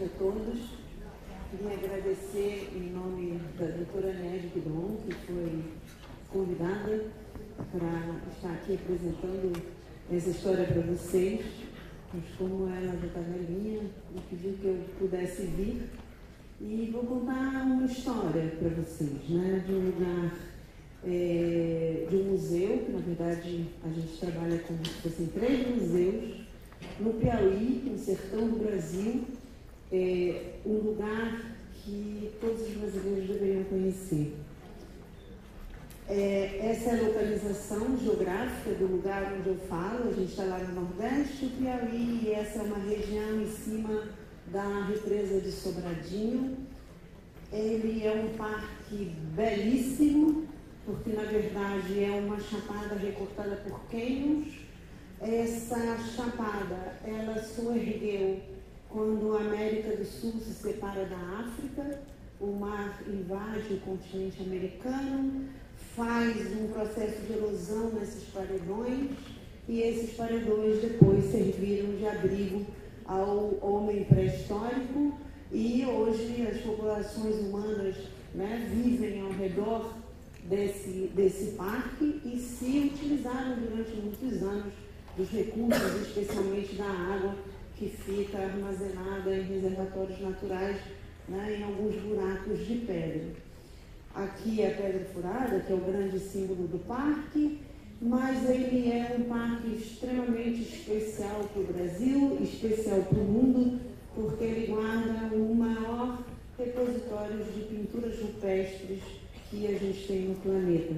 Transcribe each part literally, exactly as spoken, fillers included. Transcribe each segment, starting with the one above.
tarde a todos. Queria agradecer em nome da doutora Nélia Guidon, que foi convidada para estar aqui apresentando essa história para vocês. Mas como ela já está velhinha, eu pedi que eu pudesse vir. E vou contar uma história para vocês, né? De um lugar, é, de um museu, que na verdade a gente trabalha com assim, três museus, no Piauí, no sertão do Brasil, é, um lugar que todos os brasileiros deveriam conhecer. É, essa é a localização geográfica do lugar onde eu falo, a gente está lá no Nordeste do Piauí, e essa é uma região em cima da represa de Sobradinho. Ele é um parque belíssimo, porque na verdade é uma chapada recortada por cânions. Essa chapada, ela soergueu quando a América do Sul se separa da África, o mar invade o continente americano, faz um processo de erosão nesses paredões, e esses paredões depois serviram de abrigo ao homem pré-histórico, e hoje as populações humanas, né, vivem ao redor desse, desse parque e se utilizaram durante muitos anos dos recursos, especialmente da água, que fica armazenada em reservatórios naturais, né, em alguns buracos de pedra. Aqui é a Pedra Furada, que é o grande símbolo do parque, mas ele é um parque extremamente especial para o Brasil, especial para o mundo, porque ele guarda o maior repositório de pinturas rupestres que a gente tem no planeta.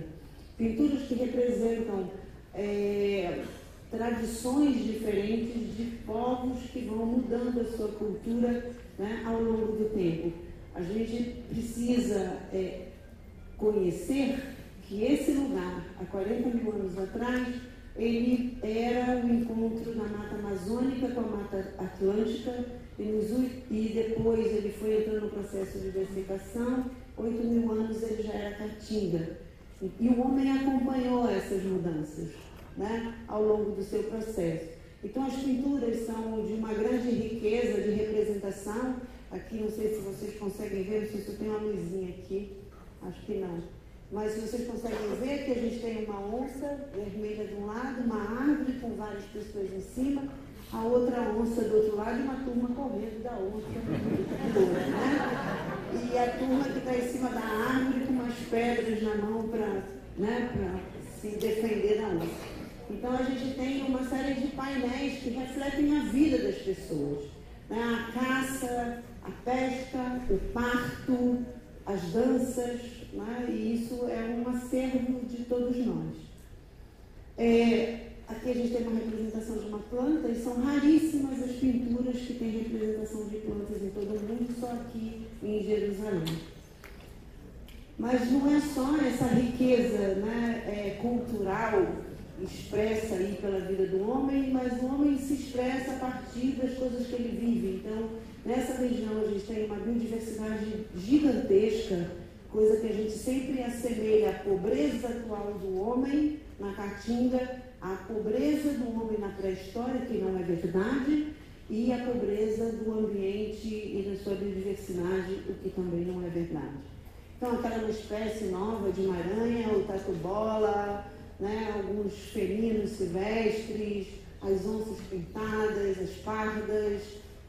Pinturas que representam é, tradições diferentes de povos que vão mudando a sua cultura, né, ao longo do tempo. A gente precisa é, conhecer que esse lugar, há quarenta mil anos atrás, ele era um encontro da Mata Amazônica com a Mata Atlântica, e, nos, e depois ele foi entrando no processo de dessecação. Oito mil anos ele já era Caatinga. E o homem acompanhou essas mudanças, né, ao longo do seu processo. Então as pinturas são de uma grande riqueza de representação. Aqui, não sei se vocês conseguem ver, não sei se tem uma luzinha aqui, acho que não. Mas vocês conseguem ver que a gente tem uma onça vermelha de um lado, uma árvore com várias pessoas em cima, a outra onça do outro lado e uma turma correndo da onça, né? E a turma que está em cima da árvore com umas pedras na mão para, né, se defender da onça. Então a gente tem uma série de painéis que refletem a vida das pessoas, né? A caça, a pesca, o parto, as danças. Né? E isso é um acervo de todos nós. É, aqui a gente tem uma representação de uma planta, e são raríssimas as pinturas que têm representação de plantas em todo o mundo, só aqui em Jerusalém. Mas não é só essa riqueza, né, é, cultural expressa aí pela vida do homem, mas o homem se expressa a partir das coisas que ele vive. Então, nessa região a gente tem uma biodiversidade gigantesca, coisa que a gente sempre assemelha à pobreza atual do homem na Caatinga, à pobreza do homem na pré-história, que não é verdade, e à pobreza do ambiente e da sua biodiversidade, o que também não é verdade. Então, aquela espécie nova de maranha, o tatu-bola, né, alguns felinos silvestres, as onças pintadas, as pardas,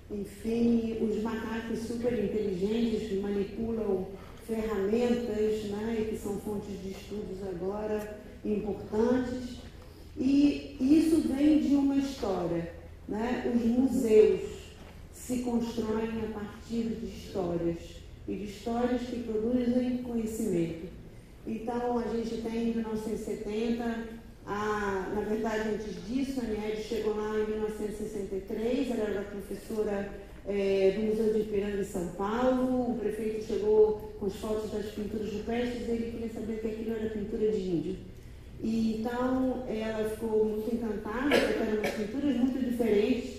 enfim, os macacos super inteligentes que manipulam ferramentas, né, que são fontes de estudos agora importantes. E isso vem de uma história, né? Os museus se constroem a partir de histórias, e de histórias que produzem conhecimento. Então, a gente tem em mil novecentos e setenta, a, na verdade, antes disso, a Nélia chegou lá em mil novecentos e sessenta e três, ela era professora É, do Museu do Ipiranga em São Paulo. O prefeito chegou com as fotos das pinturas rupestres, e ele queria saber que aquilo era pintura de índio. E então ela ficou muito encantada, porque eram umas pinturas muito diferentes,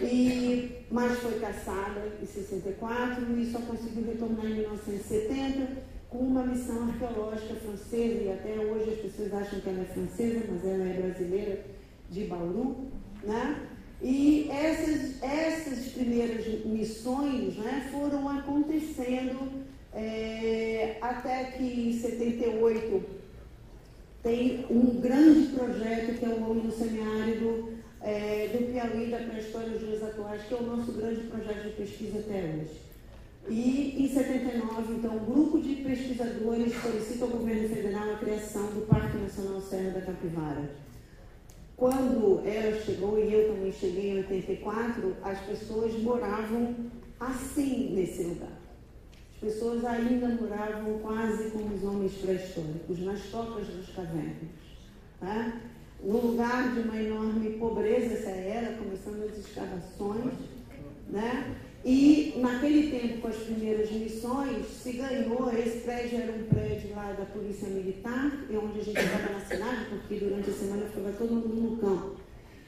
e, mas foi caçada em sessenta e quatro e só conseguiu retornar em mil novecentos e setenta com uma missão arqueológica francesa, e até hoje as pessoas acham que ela é francesa, mas ela é brasileira, de Bauru, né? E essas, essas primeiras missões, né, foram acontecendo é, até que em setenta e oito tem um grande projeto que é o Homem no Semiárido é, do Piauí, da pré-história aos dias atuais, que é o nosso grande projeto de pesquisa até hoje. E em setenta e nove, então, um grupo de pesquisadores solicita ao governo federal a criação do Parque Nacional Serra da Capivara. Quando ela chegou, e eu também cheguei em oitenta e quatro, as pessoas moravam assim nesse lugar. As pessoas ainda moravam quase como os homens pré-históricos, nas tocas das cavernas. Tá? No lugar de uma enorme pobreza, essa era, começando as escavações, né? E naquele tempo, com as primeiras missões, se ganhou, esse prédio era um prédio lá da Polícia Militar, é onde a gente estava na cidade, porque durante a semana ficava todo mundo no campo.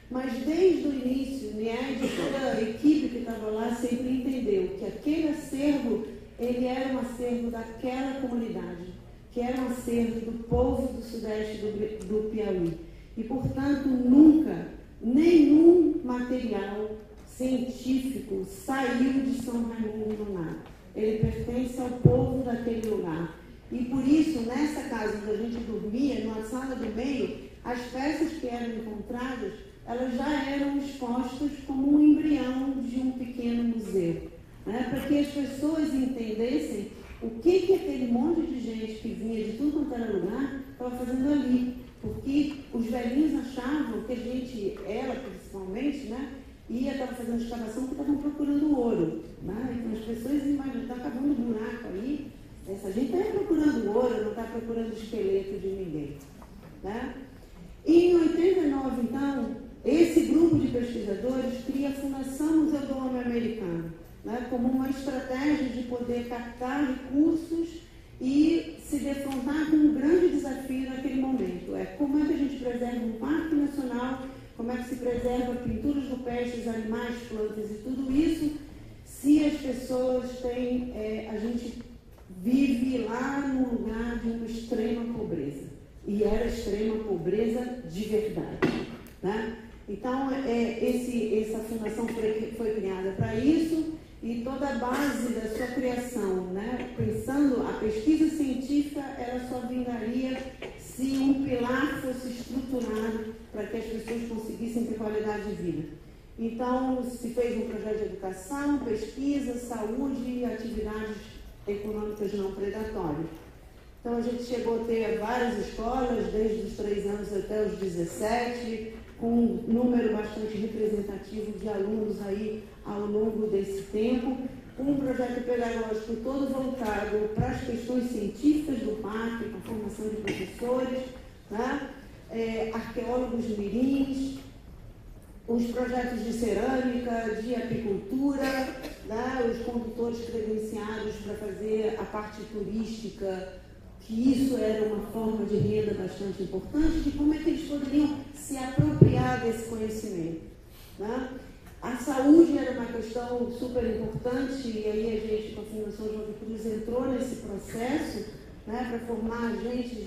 Mas desde o início, N I E D, toda a equipe que estava lá sempre entendeu que aquele acervo, ele era um acervo daquela comunidade, que era um acervo do povo do sudeste do, do Piauí. E, portanto, nunca, nenhum material científico saiu de São Raimundo Nonato. Ele pertence ao povo daquele lugar. E por isso, nessa casa onde a gente dormia, na sala do meio, as peças que eram encontradas, elas já eram expostas como um embrião de um pequeno museu, né? Para que as pessoas entendessem o que, que aquele monte de gente que vinha de tudo quanto era lugar estava fazendo ali. Porque os velhinhos achavam que a gente, ela principalmente, né, e estava fazendo escavação porque estavam procurando ouro, né? Então as pessoas imaginam, tá cavando um buraco aí, essa gente está procurando ouro, não está procurando esqueleto de ninguém, né? E em oitenta e nove, então, esse grupo de pesquisadores cria a Fundação Museu do Homem-Americano, né, como uma estratégia de poder captar recursos e se defrontar com um grande desafio naquele momento. É como é que a gente preserva um parque nacional, como é que se preserva pinturas rupestres, animais, plantas e tudo isso, se as pessoas têm... É, a gente vive lá num lugar de uma extrema pobreza. E era extrema pobreza de verdade, né? Então, é, esse, essa fundação foi, foi criada para isso, e toda a base da sua criação, né, pensando a pesquisa científica, ela só vingaria se um pilar fosse estruturado para que as pessoas conseguissem ter qualidade de vida. Então, se fez um projeto de educação, pesquisa, saúde e atividades econômicas não predatórias. Então, a gente chegou a ter várias escolas, desde os três anos até os dezessete, com um número bastante representativo de alunos aí ao longo desse tempo. Um projeto pedagógico todo voltado para as questões científicas do parque, para a formação de professores, né? É, arqueólogos mirins, os projetos de cerâmica, de apicultura, né? Os condutores credenciados para fazer a parte turística, que isso era uma forma de renda bastante importante, de como é que eles poderiam se apropriar desse conhecimento, né? A saúde era uma questão super importante, e aí a gente, com a Fundação João de Cruz, entrou nesse processo, né, para formar agentes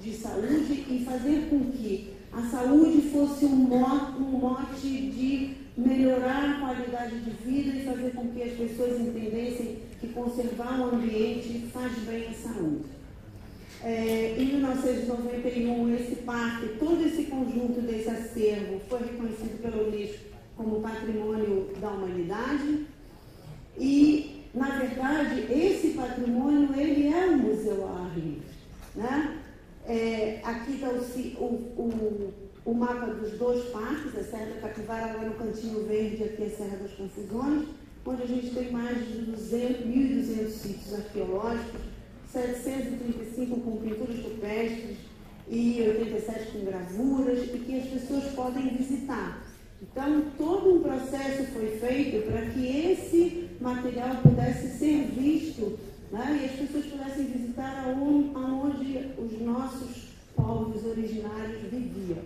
de saúde e fazer com que a saúde fosse um mote, um mote de melhorar a qualidade de vida e fazer com que as pessoas entendessem que conservar o ambiente faz bem à saúde. É, em mil novecentos e noventa e um, esse parque, todo esse conjunto desse acervo foi reconhecido pela Unesco como patrimônio da humanidade, e, na verdade, esse patrimônio, ele é um museu ao ar livre, né? É, aqui está o, o, o mapa dos dois parques, a Serra da Capivara, lá no cantinho verde, aqui a Serra das Confusões, onde a gente tem mais de mil e duzentos sítios arqueológicos, setecentos e trinta e cinco com pinturas rupestres e oitenta e sete com gravuras, e que as pessoas podem visitar. Então, todo um processo foi feito para que esse material pudesse ser visto, né, e as pessoas pudessem visitar aonde os nossos povos originários viviam.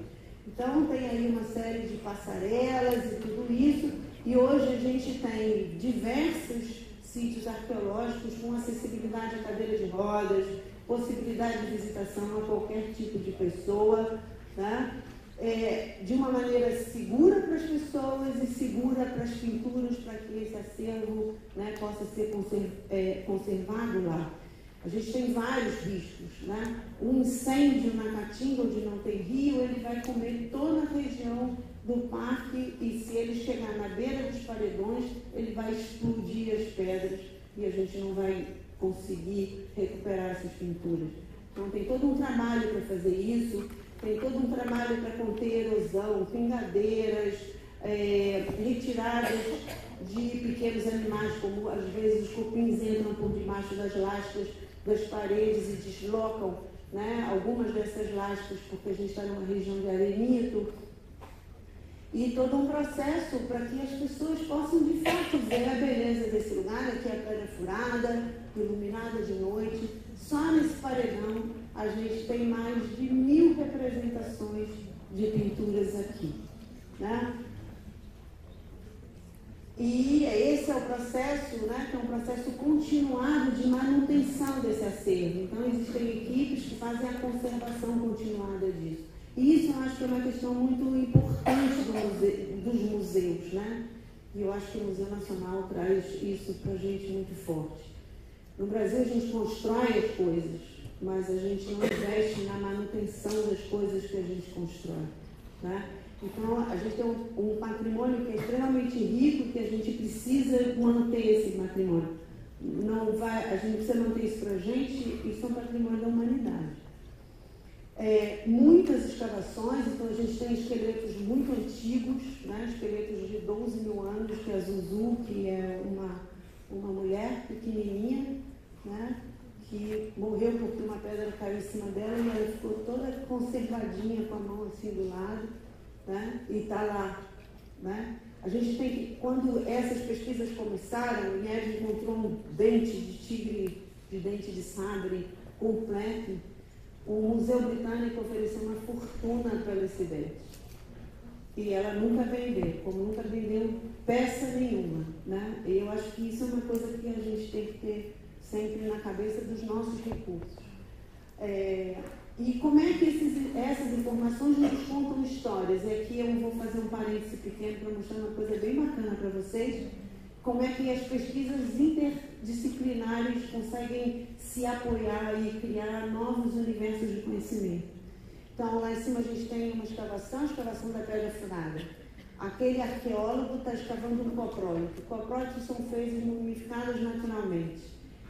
Então, tem aí uma série de passarelas e tudo isso, e hoje a gente tem diversos sítios arqueológicos com acessibilidade a cadeira de rodas, possibilidade de visitação a qualquer tipo de pessoa, né? é, de uma maneira segura para as pessoas e segura para as pinturas, para que esse acervo, né, possa ser conserv, é, conservado lá. A gente tem vários riscos, né? Um incêndio na Caatinga, onde não tem rio, ele vai comer toda a região do parque e se ele chegar na beira dos paredões, ele vai explodir as pedras e a gente não vai conseguir recuperar essas pinturas. Então tem todo um trabalho para fazer isso, tem todo um trabalho para conter erosão, pingadeiras, é, retiradas de pequenos animais, como às vezes os cupins entram por debaixo das lascas das paredes e deslocam, né, algumas dessas lascas, porque a gente está numa região de arenito. E todo um processo para que as pessoas possam, de fato, ver a beleza desse lugar, que é a pedra furada, iluminada de noite. Só nesse paredão a gente tem mais de mil representações de pinturas aqui, né? E esse é o processo, né, que é um processo continuado de manutenção desse acervo. Então, existem equipes que fazem a conservação continuada disso. E isso eu acho que é uma questão muito importante do museu, dos museus, né? E eu acho que o Museu Nacional traz isso para a gente muito forte. No Brasil, a gente constrói as coisas, mas a gente não investe na manutenção das coisas que a gente constrói, né? Então, a gente tem um, um patrimônio que é extremamente rico, que a gente precisa manter esse patrimônio. Não vai, a gente precisa manter isso para a gente, isso é um patrimônio da humanidade. É, muitas escavações, então a gente tem esqueletos muito antigos, né, esqueletos de doze mil anos, que é a Zuzu, que é uma, uma mulher pequenininha, né, que morreu porque uma pedra caiu em cima dela e ela ficou toda conservadinha com a mão assim do lado. Né? E está lá, né? A gente tem que, quando essas pesquisas começaram, o Nélia encontrou um dente de tigre, de dente de sabre completo. O Museu Britânico ofereceu uma fortuna para esse dente. E ela nunca vendeu, como nunca vendeu peça nenhuma, né? E eu acho que isso é uma coisa que a gente tem que ter sempre na cabeça dos nossos recursos. É... E como é que esses, essas informações nos contam histórias? E aqui eu vou fazer um parêntese pequeno para mostrar uma coisa bem bacana para vocês, como é que as pesquisas interdisciplinares conseguem se apoiar e criar novos universos de conhecimento. Então, lá em cima a gente tem uma escavação, a escavação da pedra furada. Aquele arqueólogo está escavando um coprólito. Coprólitos são fezes mumificadas naturalmente.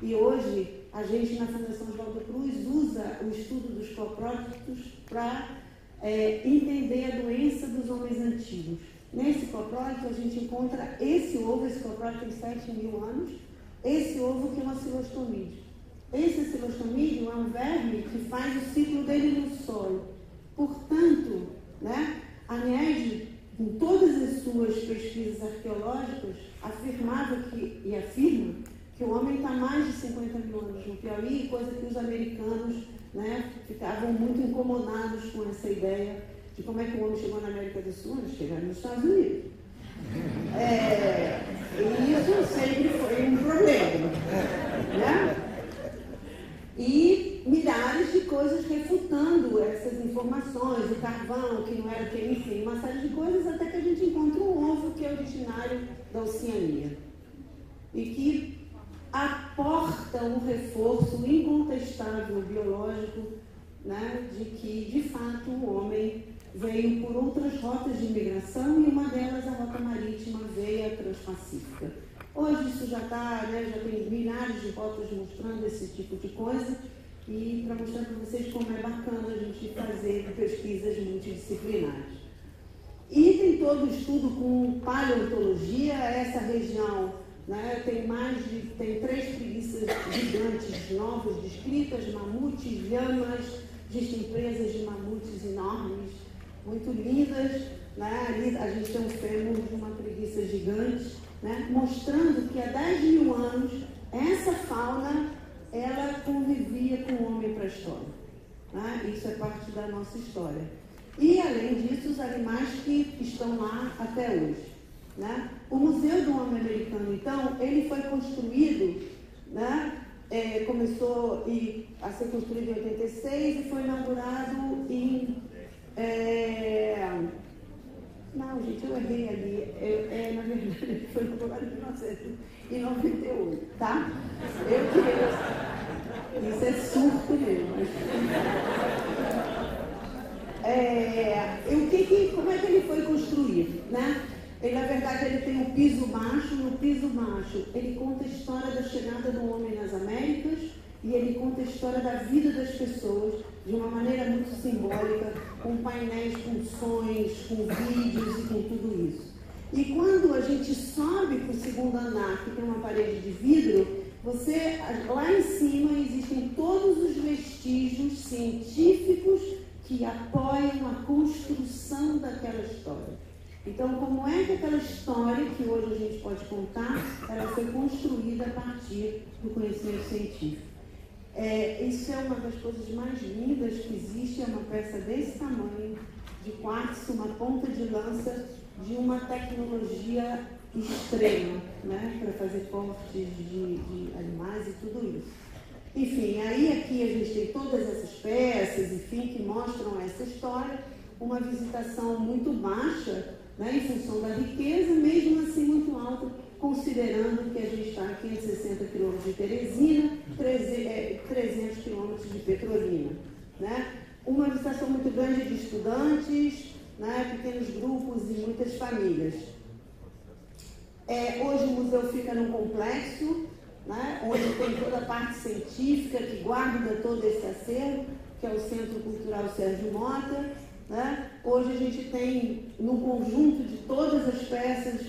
E hoje... a gente, na Fundação João de Cruz, usa o estudo dos coprólitos para é, entender a doença dos homens antigos. Nesse coprólito, a gente encontra esse ovo, esse coprólito tem sete mil anos, esse ovo que é um acilostomídeo. Esse acilostomídeo é um verme que faz o ciclo dele no solo. Portanto, né, a Nélia, com todas as suas pesquisas arqueológicas, afirmava que, e afirma, que o homem está mais de cinquenta mil anos no Piauí, coisa que os americanos, né, ficavam muito incomodados com essa ideia de como é que o homem chegou na América do Sul, eles chegaram nos Estados Unidos. É, e isso sempre foi um problema, né? E milhares de coisas refutando essas informações, o carvão, que não era o que, enfim, uma série de coisas, até que a gente encontra um ovo que é originário da Oceania. E que aporta um reforço incontestável biológico, né, de que, de fato, o homem veio por outras rotas de imigração e uma delas, a rota marítima, veio a Transpacífica. Hoje isso já está, né, já tem milhares de rotas mostrando esse tipo de coisa e para mostrar para vocês como é bacana a gente fazer pesquisas multidisciplinares. E tem todo o estudo com paleontologia, essa região... né? Tem mais de tem três preguiças gigantes novas descritas, mamutes, lhamas, existem presas de mamutes enormes, muito lindas, né? Ali a gente tem um fêmur de uma preguiça gigante, né? Mostrando que há dez mil anos essa fauna ela convivia com o homem pré-histórico, né? Isso é parte da nossa história. E além disso, os animais que estão lá até hoje. Né? O Museu do Homem-Americano, então, ele foi construído, né? é, começou e, a ser construído em oitenta e seis e foi inaugurado em É... Não, gente, eu errei ali. Eu, é, na verdade, foi no lugar de mil novecentos e noventa e oito, tá? Eu queria... Isso é surto mesmo. É... O que que... Como é que ele foi construído, né? Ele, na verdade, ele tem um piso baixo. No piso baixo, ele conta a história da chegada do homem nas Américas e ele conta a história da vida das pessoas de uma maneira muito simbólica, com painéis, com sons, com vídeos e com tudo isso. E quando a gente sobe para o segundo andar, que tem uma parede de vidro, você, lá em cima existem todos os vestígios científicos que apoiam a construção daquela história. Então, como é que aquela história que hoje a gente pode contar, ela foi construída a partir do conhecimento científico. É, isso é uma das coisas mais lindas que existe, é uma peça desse tamanho, de quartzo, uma ponta de lança, de uma tecnologia extrema, né, para fazer cortes de, de animais e tudo isso. Enfim, aí aqui a gente tem todas essas peças, enfim, que mostram essa história, uma visitação muito baixa, né, em função da riqueza, mesmo assim muito alta, considerando que a gente está a quinhentos e sessenta quilômetros de Teresina, trezentos quilômetros de Petrolina. Né? Uma visitação muito grande de estudantes, né, pequenos grupos e muitas famílias. É, hoje o museu fica num complexo, né, onde tem toda a parte científica que guarda todo esse acervo, que é o Centro Cultural Sérgio Mota. Né? Hoje a gente tem, no conjunto de todas as peças,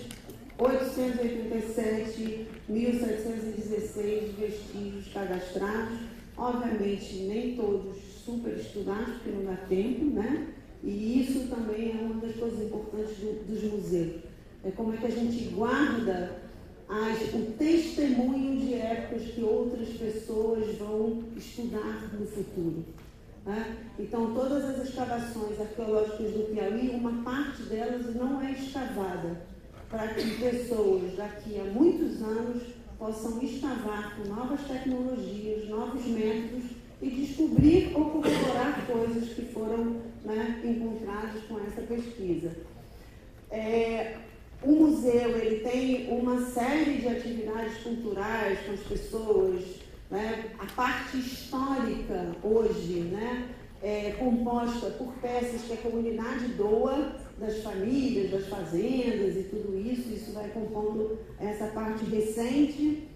oitocentos e oitenta e sete mil setecentos e dezesseis vestígios cadastrados. Obviamente, nem todos super estudados, porque não dá tempo, né? E isso também é uma das coisas importantes do, dos museus. É como é que a gente guarda as, o testemunho de épocas que outras pessoas vão estudar no futuro. Né? Então, todas as escavações arqueológicas do Piauí, uma parte delas não é escavada, para que pessoas daqui a muitos anos possam escavar com novas tecnologias, novos métodos e descobrir ou corroborar coisas que foram, né, encontradas com essa pesquisa. É, o museu ele tem uma série de atividades culturais com as pessoas. Né? A parte histórica hoje, né, é composta por peças que a comunidade doa, das famílias, das fazendas e tudo isso. Isso vai compondo essa parte recente,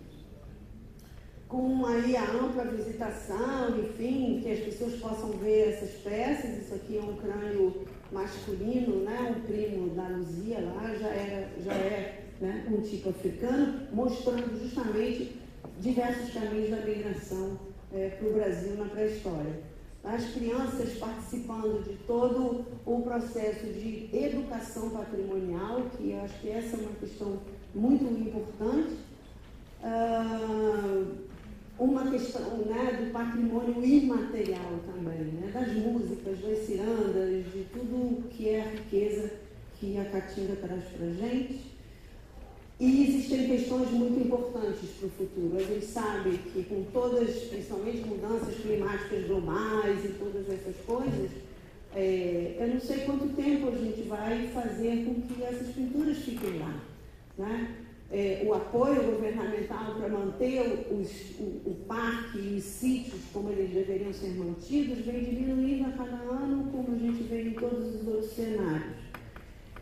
com aí a ampla visitação, enfim, que as pessoas possam ver essas peças. Isso aqui é um crânio masculino, né, um primo da Luzia lá, já é, já é, né, um tipo africano, mostrando justamente diversos caminhos da migração é, para o Brasil na pré-história. As crianças participando de todo o processo de educação patrimonial, que eu acho que essa é uma questão muito importante. Ah, uma questão, né, do patrimônio imaterial também, né, das músicas, das cirandas, de tudo que é a riqueza que a Caatinga traz para a gente. E existem questões muito importantes para o futuro. A gente sabe que com todas, principalmente mudanças climáticas globais e todas essas coisas, é, eu não sei quanto tempo a gente vai fazer com que essas pinturas fiquem lá. Né? É, o apoio governamental para manter os, o, o parque e os sítios como eles deveriam ser mantidos vem diminuindo a cada ano, como a gente vê em todos os outros cenários.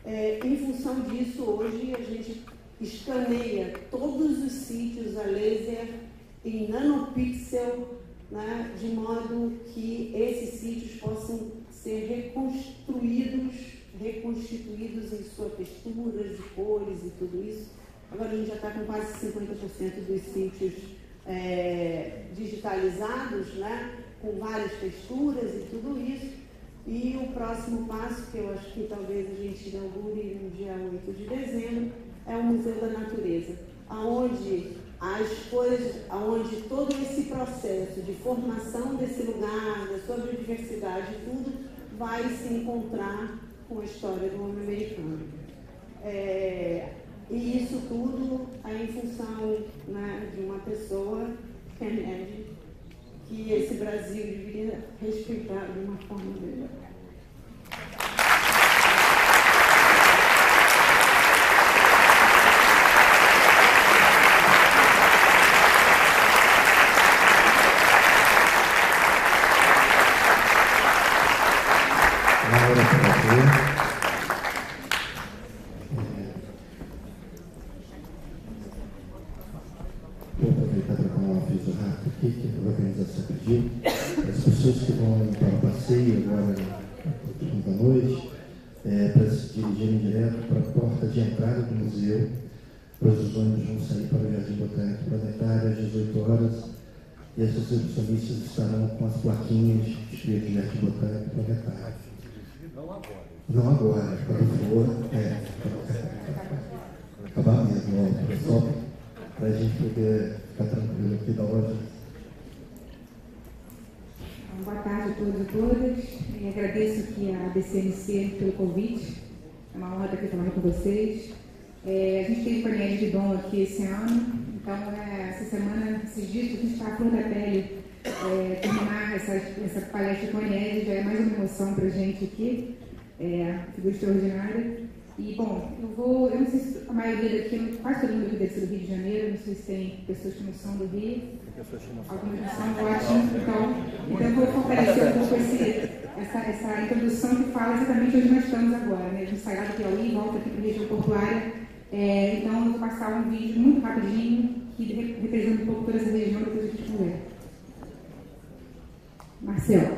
É, em função disso, hoje a gente escaneia todos os sítios a laser em nanopixel, né, de modo que esses sítios possam ser reconstruídos, reconstituídos em sua textura, de cores e tudo isso. Agora a gente já está com quase cinquenta por cento dos sítios é, digitalizados, né, com várias texturas e tudo isso. E o próximo passo, que eu acho que talvez a gente inaugure no dia oito de dezembro, é o Museu da Natureza, onde as coisas, onde todo esse processo de formação desse lugar, da sua biodiversidade, tudo vai se encontrar com a história do homem americano. É, e isso tudo é em função, né, de uma pessoa, que é Nélia, que esse Brasil deveria respeitar de uma forma melhor. vou aproveitar para falar uma coisa rápida aqui, que a organização pediu. As pessoas que vão para o passeio agora, da noite, é, para se dirigirem direto para a porta de entrada do museu, para os ônibus vão sair para o Jardim Botânico Planetário às dezoito horas, e as recepcionistas estarão com as plaquinhas de Jardim Botânico Planetário. Não agora. Não agora, quando for, é. Acabar mesmo, só para a gente poder ficar tranquilo aqui da hora. Boa tarde a todos e todas. E agradeço aqui a B C M C pelo convite. É uma honra estar aqui falando com vocês. É, a gente teve com a Nélia Guidon aqui esse ano, então é, essa semana, esses dias, a gente está à flor da pele. É, terminar essa, essa palestra com a Nélia já é mais uma emoção para a gente aqui, é, figura extraordinária. E, bom, eu vou, eu não sei se a maioria daqui, quase todo mundo deve ser do Rio de Janeiro, não sei se tem pessoas que não são do Rio, algumas não são, ótimo, então, então eu vou fortalecer um pouco esse, essa, essa introdução que fala exatamente onde nós estamos agora, né, a gente sai lá do Piauí e volta aqui para a região portuária, é, então eu vou passar um vídeo muito rapidinho, que representa um pouco toda essa região, depois a gente conversa. Marcelo.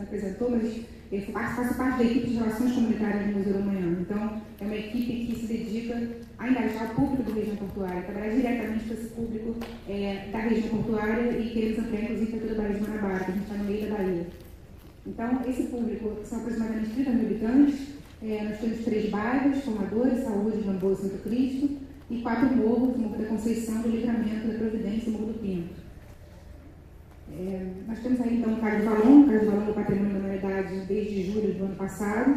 Apresentou, mas eu faço parte da equipe de relações comunitárias do Museu do Amanhã. Então, é uma equipe que se dedica a engajar o público da região portuária, trabalhar diretamente com esse público é, da região portuária e queremos ampliar, inclusive, para toda a Bahia de Marabá, que a gente está no meio da Bahia. Então, esse público, que são aproximadamente trinta mil habitantes, é, nós temos três bairros, Formadores, Saúde, Gamboa e Santo Cristo, e quatro morros, o Morro da Conceição, do Livramento, da Providência e Morro do Pinto. É, nós temos aí então o Cais do Valongo, o Cais do Valongo é o patrimônio da humanidade desde julho do ano passado,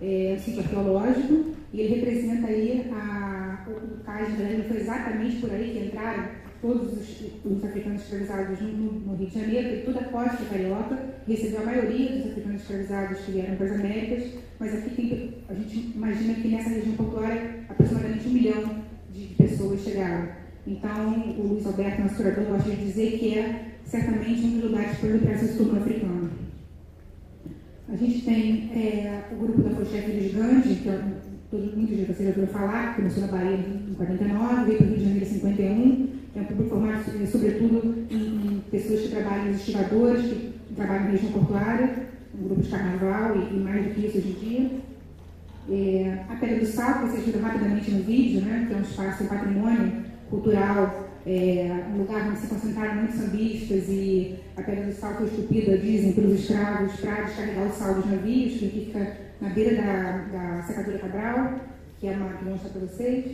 é um sítio arqueológico, e ele representa aí a, o Cais do Valongo, foi exatamente por aí que entraram todos os, os africanos escravizados no, no Rio de Janeiro, e toda a costa carioca recebeu a maioria dos africanos escravizados que vieram para as Américas, mas aqui tem, a gente imagina que nessa região portuária aproximadamente um milhão de pessoas chegaram. Então, o Luiz Alberto, nosso curador, gosta de dizer que é certamente um dos lugares para o Brasil sul-africano. A gente tem é, o grupo da Fochefa dos Gandes, que todo mundo de vocês já ouviu falar, começou na Bahia em quarenta e nove, veio para o Rio de Janeiro em cinquenta e um, é um público formado sobretudo em, em pessoas que trabalham, os estivadores, que trabalham na região portuária, um grupo de carnaval e, e mais do que isso hoje em dia. É, a Pedra do Sal, que vocês viram rapidamente no vídeo, né, que é um espaço de patrimônio cultural é, um lugar onde se concentraram muitos sambistas, e a Pedra do Sal foi esculpida, dizem, pelos escravos para descarregar o sal dos navios, que fica na beira da, da secadora Cabral, que é uma que vou mostrar para vocês.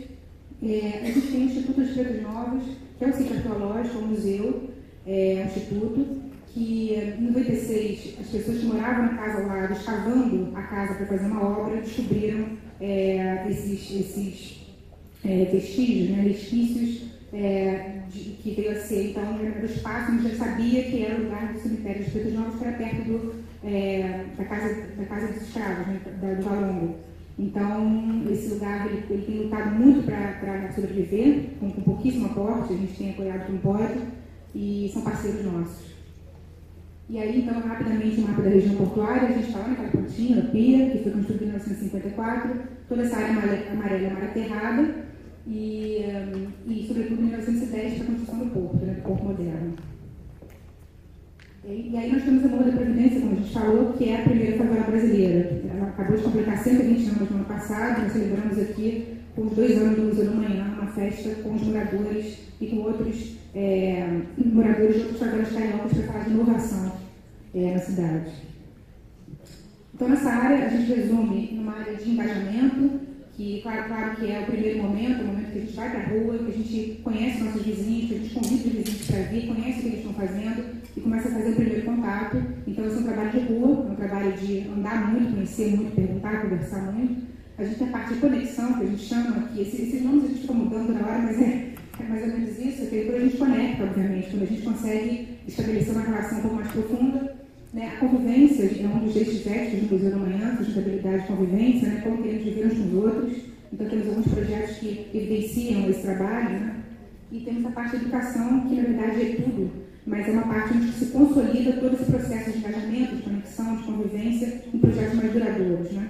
É, a gente tem o Instituto dos Pretos Novos, que é um sítio arqueológico, um museu, é, um instituto, que em noventa e seis as pessoas que moravam na casa ao lado, escavando a casa para fazer uma obra, descobriram é, esses, esses é, vestígios, né, resquícios, é, de, que veio a ser, então, era o espaço onde já sabia que era o lugar do cemitério dos Pretos Novos, que era perto do, é, da, casa, da casa dos escravos, né, da, do Valongo. Então, esse lugar ele, ele tem lutado muito para sobreviver, com, com pouquíssimo aporte, a gente tem apoiado como pode, e são parceiros nossos. E aí, então, rapidamente, o mapa da região portuária, a gente está lá naquela pontinha, no Pia, que foi construído em mil novecentos e cinquenta e quatro, toda essa área amarela, amarela é mar aterrada, e, um, e, sobretudo, em mil novecentos e dez, para a construção do porto, né, do porto moderno. E, e aí nós temos a Morro da Providência, como a gente falou, que é a primeira favela brasileira. Ela acabou de completar cento e vinte anos no ano passado, nós celebramos aqui com os dois anos do Museu do Amanhã, uma festa com os moradores e com outros é, moradores de outros favelas cariocas para falar de inovação é, na cidade. Então, nessa área, a gente resume numa área de engajamento, que, claro, claro que é o primeiro momento, o momento que a gente vai para a rua, que a gente conhece nossos vizinhos, que a gente convida os vizinhos para vir, conhece o que eles estão fazendo e começa a fazer o primeiro contato. Então, esse é um trabalho de rua, é um trabalho de andar muito, conhecer muito, perguntar, conversar muito. A gente tem a parte de conexão, que a gente chama aqui, esses, esses nomes a gente fica mudando na hora, mas é, é mais ou menos isso, é que a gente conecta, obviamente, quando a gente consegue estabelecer uma relação um pouco mais profunda. Né? A convivência é um dos gestos éticos do Museu da Manhã, sustentabilidade e convivência, né? Como queremos viver uns com os outros. Então, temos alguns projetos que evidenciam esse trabalho, né? E temos a parte de educação, que na verdade é tudo, mas é uma parte onde se consolida todo esse processo de engajamento, de conexão, de convivência, em projetos mais duradouros. Né?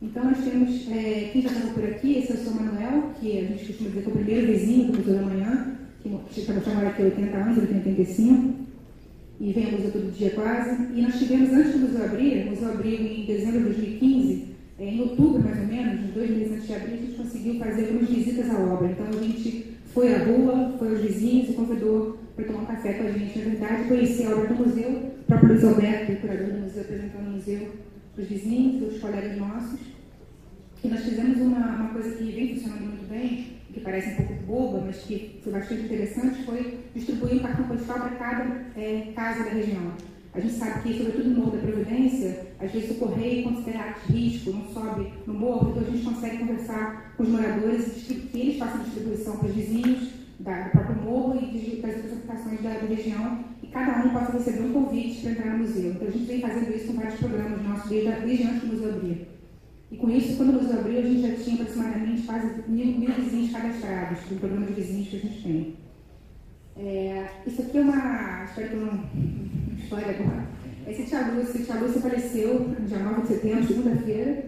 Então, nós temos, é, quem já estava por aqui, esse é o seu Manuel, que a gente costuma dizer que é o primeiro vizinho do Museu da Manhã, que estava chamado aqui há oitenta anos, ele tem oitenta e cinco, e vem ao museu todo dia quase. E nós tivemos, antes do museu abrir, o museu abriu em dezembro de dois mil e quinze, é, em outubro mais ou menos, dois meses antes de abrir, a gente conseguiu fazer algumas visitas à obra. Então, a gente foi à rua, foi aos vizinhos e convidou para tomar um café com a gente, na verdade, conhecer a obra do museu, o próprio Luiz Alberto, o curador do museu, apresentando o museu para os vizinhos, para os colegas nossos. E nós fizemos uma, uma coisa que vem funcionando muito bem, que parece um pouco boba, mas que foi bastante interessante, foi distribuir um cartão postal para cada é, casa da região. A gente sabe que, sobretudo no Morro da Providência, às vezes o correio considera risco, não sobe no morro, então a gente consegue conversar com os moradores, que eles façam distribuição para os vizinhos da, do próprio morro e das outras aplicações da, da região, e cada um possa receber um convite para entrar no museu. Então a gente vem fazendo isso com vários programas nossos, desde, desde antes do museu abrir. E com isso, quando o museu abriu, a gente já tinha aproximadamente quase mil, mil vizinhos cadastrados, do programa de vizinhos que a gente tem. É, isso aqui é uma, espero que eu não história agora. Esse Tia Lúcia, Tia Lúcia apareceu no dia nove de setembro, segunda-feira.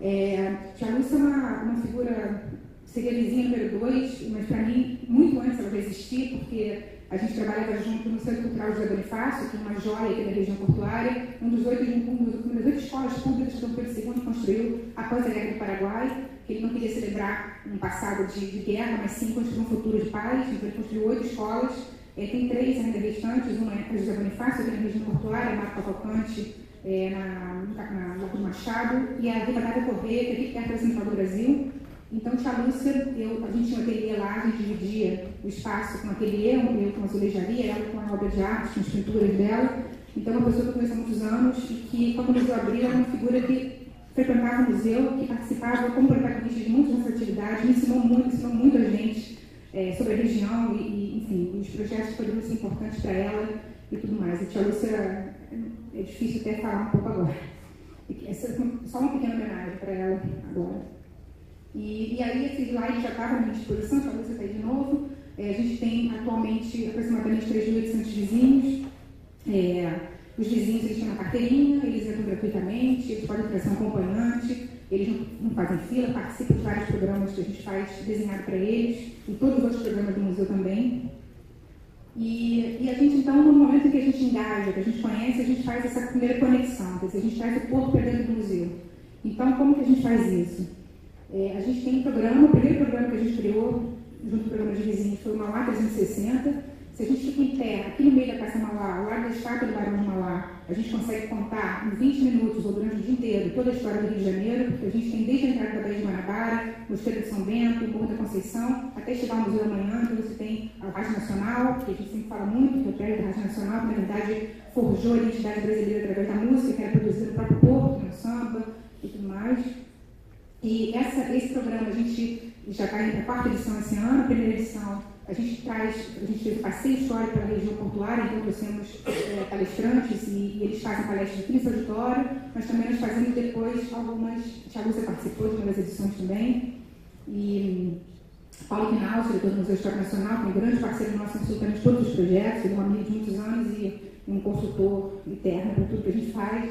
É, Tia Lúcia é uma, uma figura, seria vizinha número dois, mas para mim, muito antes ela vai existir, porque a gente trabalhava junto no Centro Cultural José Bonifácio, que é uma joia aqui da região portuária, um dos oito, uma das oito escolas públicas que Dom Pedro segundo construiu após a Guerra do Paraguai, que ele não queria celebrar um passado de, de guerra, mas sim construir um futuro de paz, então ele construiu oito escolas, é, tem três ainda restantes, uma é José Bonifácio, aqui na região portuária, Marco Cavalcante, é, na Lago do Machado, e a Rita Dada Correia, que é aqui perto da Central do Brasil. Então, Tia Lúcia, eu, a gente tinha um ateliê lá, a gente dividia o espaço com um ateliê, um eu com azulejaria, ela com a obra de arte, com as pinturas dela. Então, uma pessoa que eu conheço há muitos anos e que, quando o museu abriu, era uma figura que frequentava o museu, que participava como protagonista de muitas dessas atividades, me ensinou muito, ensinou muito a gente é, sobre a região e, e, enfim, os projetos poderiam ser importantes para ela e tudo mais. A Tia Lúcia, é difícil até falar um pouco agora. Essa é só uma pequena homenagem para ela agora. E, e aí, esse slide já estava na minha exposição, para você sair de novo. É, a gente tem atualmente aproximadamente três mil e oitocentos vizinhos. É, os vizinhos eles têm uma carteirinha, eles entram gratuitamente, eles podem trazer um acompanhante, eles não, não fazem fila, participam de vários programas que a gente faz desenhado para eles, e todos os outros programas do museu também. E, e a gente, então, no momento em que a gente engaja, que a gente conhece, a gente faz essa primeira conexão, quer dizer, a gente traz o corpo para dentro do museu. Então, como que a gente faz isso? É, a gente tem um programa, o primeiro programa que a gente criou junto ao programa de vizinhos, foi o Mauá trezentos e sessenta. Se a gente fica em terra, aqui no meio da Caça Mauá, o lado da estátua do Barão de Mauá, a gente consegue contar em vinte minutos ou durante o dia inteiro toda a história do Rio de Janeiro, porque a gente tem desde a entrada da Baía de Guanabara, o Mosteiro de São Bento, o Morro da Conceição, até chegar ao Museu do Amanhã, que você tem a Faixa Nacional, que a gente sempre fala muito, que é o prédio da Faixa Nacional, que na verdade forjou a identidade brasileira através da música, que era produzida no próprio Porto, no samba e tudo mais. E essa, esse programa a gente já está indo para a quarta edição esse ano. A primeira edição a gente traz, a gente teve passeio histórico para a região portuária, então trouxemos é, palestrantes e, e eles fazem palestras aqui nesse auditório, mas também nós fazemos depois algumas, a Lúcia participou de uma das edições também, e Paulo Pinal, diretor do Museu Histórico Nacional, que é um grande parceiro nosso em absolutamente todos os projetos, ele é um amigo de muitos anos e um consultor interno para tudo que a gente faz.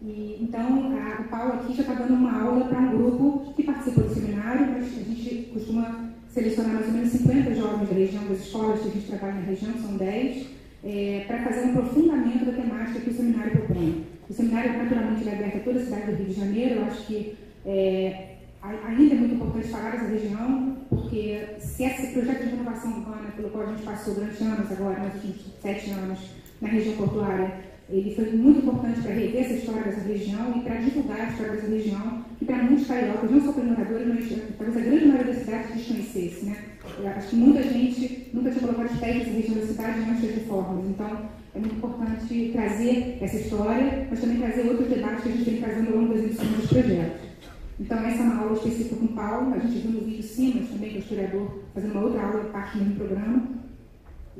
E, então, a, o Paulo aqui já está dando uma aula para um grupo que participa do seminário, mas a gente costuma selecionar mais ou menos cinquenta jovens da região, das escolas que a gente trabalha na região, são dez, é, para fazer um aprofundamento da temática que o seminário propõe. O seminário naturalmente é aberto a toda a cidade do Rio de Janeiro. Eu acho que é, ainda é muito importante falar dessa região, porque se esse projeto de renovação urbana, pelo qual a gente passou durante anos agora, nos últimos sete anos, na região portuária, ele foi muito importante para rever essa história dessa região e para divulgar a história dessa região, que para muitos cariocas, não só perguntadores, mas talvez a grande maioria das cidades desconhecesse, né? Eu acho que muita gente nunca tinha colocado os pés nessa região da cidade antes das reformas. Então, é muito importante trazer essa história, mas também trazer outros debates que a gente vem trazendo ao longo das edições dos projetos. Então, essa é uma aula específica com o Paulo. A gente viu no vídeo Simas, também, que é o historiador, fazendo uma outra aula, parte do programa.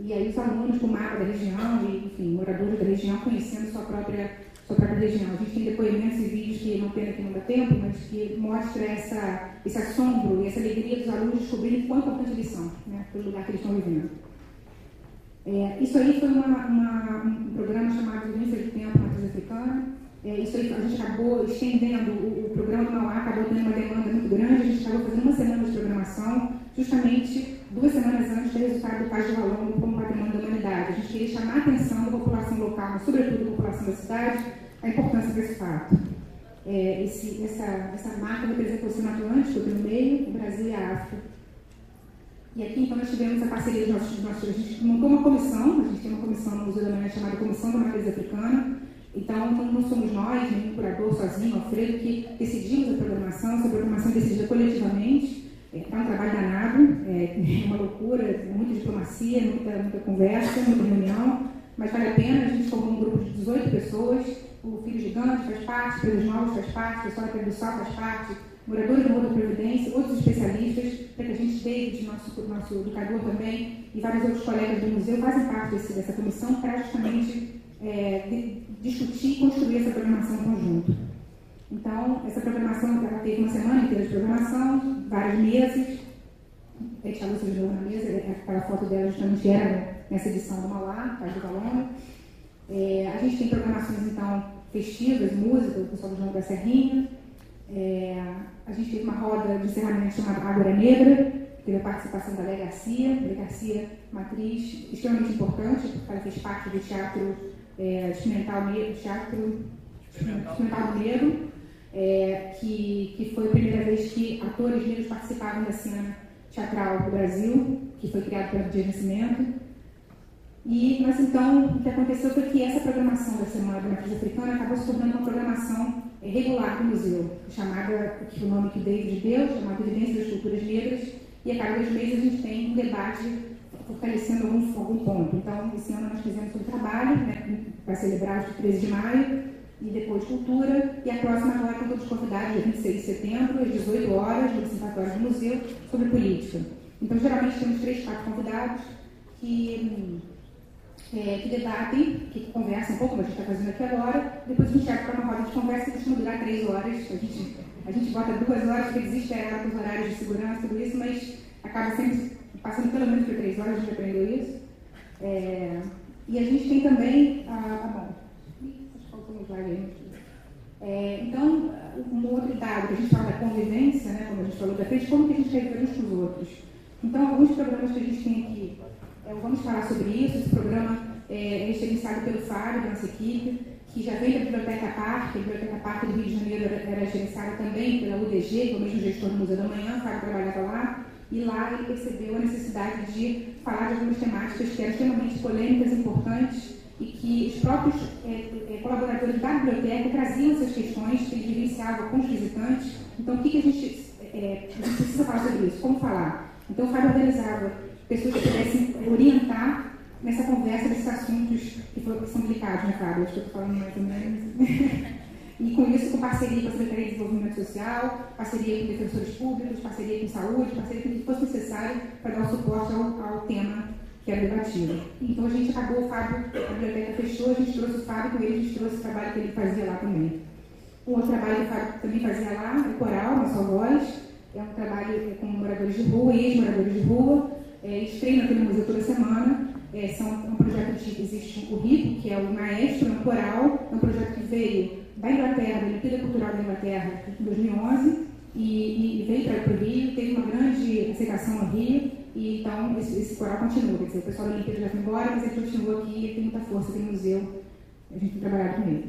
E aí os alunos com o mapa da região, e, enfim, moradores da região, conhecendo sua própria, sua própria região. A gente tem depoimentos e vídeos que não pena que não dá tempo, mas que mostra essa, esse assombro e essa alegria dos alunos descobrirem quão importante eles são, né, pelo lugar que eles estão vivendo. É, isso aí foi uma, uma, um programa chamado Vivência de Tempo na Matriz Africana. É, isso aí a gente acabou estendendo, o, o programa do Mauá acabou tendo uma demanda muito grande, a gente acabou fazendo uma semana de programação, justamente duas semanas antes do resultado do Cais do Valongo como patrimônio da humanidade. A gente queria chamar a atenção da população local, sobretudo da população da cidade, a importância desse fato. É, esse, essa, essa marca representa o Oceano Atlântico, pelo meio, o Brasil e a África. E aqui, então, nós tivemos a parceria de nossos, de nossos... A gente montou uma comissão, a gente tem uma comissão no Museu da Manhã chamada Comissão da Matriz Africana. Então, não somos nós, nenhum curador sozinho, Alfredo, que decidimos a programação, essa programação decidida coletivamente. Está um trabalho danado, é uma loucura, muita diplomacia, muita, muita conversa, muita reunião, mas vale a pena. A gente formou um grupo de dezoito pessoas, o Filho Gigante faz parte, Pelos Novos faz parte, o pessoal da Pedra do Sal faz parte, moradores do Morro da Providência, outros especialistas, para que a gente David, nosso, nosso educador também, e vários outros colegas do museu fazem parte desse, dessa comissão para justamente é, de, discutir e construir essa programação em conjunto. Então, essa programação ela teve uma semana inteira de programação, vários meses. A gente falou sobre na mesa, aquela foto dela justamente era nessa edição do Mauá, Cais do Valongo. É, a gente tem programações, então, festivas, música, o pessoal do João da Serrinha. É, a gente teve uma roda de encerramento chamada Água Negra, teve a participação da Lélia Garcia, uma atriz extremamente importante, porque ela fez parte do teatro é, experimental mesmo, teatro experimental negro. É, que, que foi a primeira vez que atores negros participaram da cena teatral do Brasil, que foi criada pelo Dia de Nascimento. E, mas então, o que aconteceu foi que essa programação da Semana da Matriz Africana acabou se tornando uma programação regular do museu, chamada, que o nome que o David deu, chamada Vivência das Culturas Negras, e a cada dois meses a gente tem um debate fortalecendo algum, algum ponto. Então, esse ano nós fizemos um trabalho, né, para celebrar o treze de maio, e depois cultura, e a próxima agora com todos os convidados, dia vinte e seis de setembro, às dezoito horas, no Observatório do Museu, sobre política. Então, geralmente, temos três, quatro convidados que, é, que debatem, que conversam um pouco, como a gente está fazendo aqui agora, depois a gente vai para uma roda de conversa que costuma durar três horas, a gente, a gente bota duas horas, porque existe a os horários de segurança, tudo isso, mas acaba sempre passando pelo menos por três horas, a gente aprendeu isso. É, e a gente tem também a, a bom, É, então, um outro dado que a gente fala da convivência, né, como a gente falou da frente, como que a gente revive uns com os outros. Então, alguns programas que a gente tem aqui, é, vamos falar sobre isso. Esse programa é, é gerenciado pelo Fábio, da nossa equipe, que já veio da Biblioteca Parque. A Biblioteca Parque do Rio de Janeiro era, era gerenciada também pela U D G, que é o mesmo gestor do Museu da Manhã, o Fábio trabalhava lá. e lá ele percebeu a necessidade de falar de algumas temáticas que eram extremamente polêmicas, importantes, e que os próprios é, colaboradores da biblioteca traziam essas questões que eles vivenciavam com os visitantes. Então, o que, que a, gente, é, a gente precisa falar sobre isso? Como falar? Então, o Fábio organizava pessoas que pudessem orientar nessa conversa desses assuntos que são delicados, né, Fábio? Acho que eu estou falando mais ou menos. E com isso, com parceria com a Secretaria de Desenvolvimento Social, parceria com defensores públicos, parceria com saúde, parceria com o que fosse necessário para dar o suporte ao, ao tema que era debatido. Então, a gente acabou, o Fábio, a biblioteca fechou, a gente trouxe o Fábio com ele, a gente trouxe o trabalho que ele fazia lá também. Um outro trabalho que o Fábio também fazia lá, é o coral, na sua voz, é um trabalho com moradores de rua, ex-moradores de rua, é, eles treinam aqui no museu toda semana. É são, um projeto de, existe o R I P, que é o maestro no coral, é um projeto que veio da Inglaterra, da Olimpíada Cultural da Inglaterra, em dois mil e onze, e, e veio para o Rio, teve uma grande aceitação no Rio, e então esse, esse coral continua. Quer dizer, o pessoal da Olimpíada já foi embora, mas ele continua aqui e tem muita força, tem museu, a gente tem trabalhado com eles.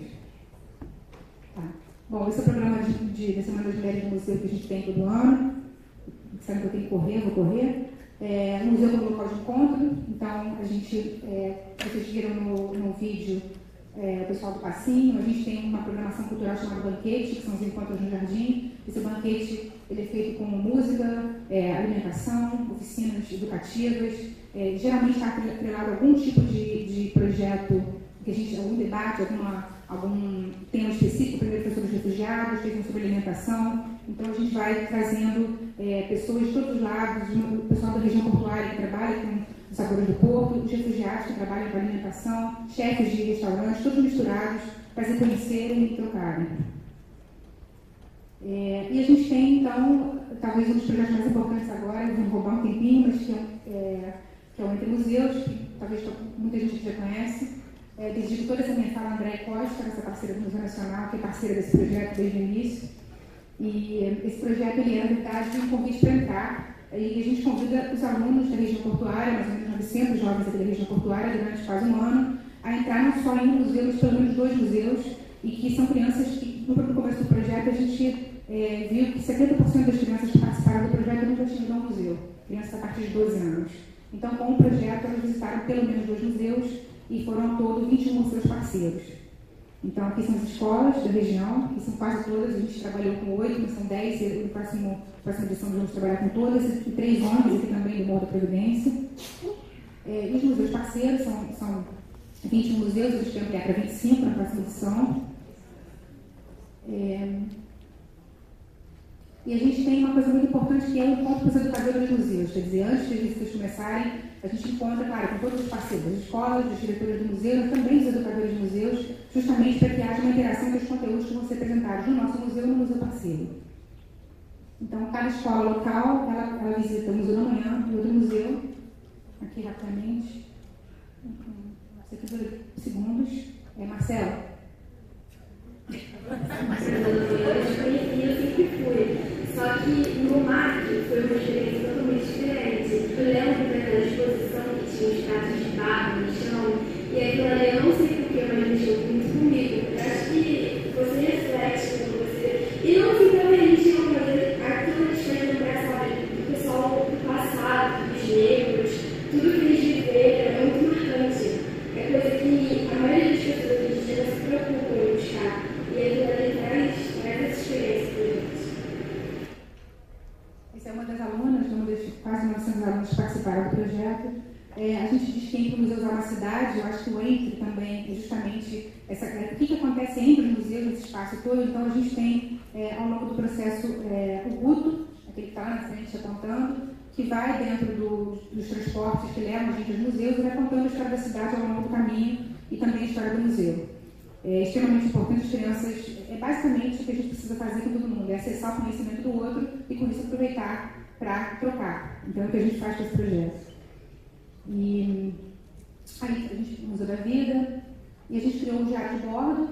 Tá. Bom, esse é o programa de, de, da Semana das Mulheres do Museu que a gente tem todo ano. Sabe que eu tenho que correr, vou correr. É, o museu como local de encontro, então a gente, é, vocês viram no, no vídeo. É, o pessoal do Passinho, a gente tem uma programação cultural chamada Banquete, que são os encontros no jardim. Esse banquete ele é feito com música, é, alimentação, oficinas educativas, é, geralmente está atrelado a algum tipo de, de projeto, que a gente, algum debate, alguma, algum tema específico. Primeiro foi sobre os refugiados, depois sobre alimentação. Então a gente vai trazendo é, pessoas de todos os lados, o pessoal da região portuária que trabalha com os sabores do porto, os refugiados que trabalham para alimentação, chefes de restaurantes, todos misturados, para se conhecerem e trocarem. É, e a gente tem, então, talvez um dos projetos mais importantes agora, eu vou roubar um tempinho, mas que é, que é o Entre Museus, que talvez muita gente já conhece. É, dirigido toda essa minha fala, André Costa, essa parceira do Museu Nacional, que é parceira desse projeto desde o início. E esse projeto, ele é, na verdade, um convite para entrar. E a gente convida os alunos da região portuária, mais ou menos novecentos jovens aqui da região portuária, durante quase um ano, a entrar não só em um museu, mas pelo menos dois museus, e que são crianças que, no começo do projeto, a gente é, viu que setenta por cento das crianças que participaram do projeto nunca tinham ido a um museu, crianças a partir de doze anos. Então, com o projeto, elas visitaram pelo menos dois museus e foram ao todo vinte e um museus parceiros. Então, aqui são as escolas da região, que são quase todas, a gente trabalhou com oito, mas são dez, e no próximo, próximo edição vamos trabalhar com todas, e três homens aqui também do Morro da Providência. É, e os museus parceiros, são, são vinte museus, a gente vai ampliar para vinte e cinco na próxima edição. É, e a gente tem uma coisa muito importante que é o encontro dos educadores dos museus, quer dizer, antes de eles começarem, a gente encontra, claro, com todos os parceiros, as escolas, os diretores do museu, também os educadores de museus, justamente para que haja uma interação com os conteúdos que vão ser apresentados no nosso museu e no museu parceiro. Então, cada escola local, ela, ela visita o Museu do Amanhã e outro museu, aqui rapidamente, setenta segundos. É, Marcelo? Marcelo, eu conheci, eu sempre fui, só que no MAC foi uma experiência totalmente diferente. Eu lembro daquela exposição que tinha os casos de barro no chão, e aquilo ali eu não sei porquê, mas mexeu muito comigo. Eu acho que você reflete com você. E não sei também a gente não fazer aquilo que a gente vai lembrar, sabe? Do pessoal do passado, dos negros, tudo que eles viveram é muito marcante. É coisa que a maioria das pessoas hoje em dia não se preocupam em buscar. E aquilo ali traz, traz essa experiência para eles. Essa é uma das alunas, uma das quase novecentos alunos que participaram do projeto. É, a gente diz que entre o museu é uma cidade, eu acho que o entre também é justamente essa, é, o que, que acontece entre os museus, nesse espaço todo. Então a gente tem, é, ao longo do processo, é, o Guto, aquele que está lá na frente apontando, que vai dentro do, dos transportes que levam a gente aos museus e vai contando a história da cidade ao longo do caminho e também a história do museu. É extremamente importante as crianças, é basicamente o que a gente precisa fazer com todo mundo, é acessar o conhecimento do outro e com isso aproveitar para trocar. Então é o que a gente faz com esse projeto. E aí a gente usa da vida, e a gente criou um diário de bordo,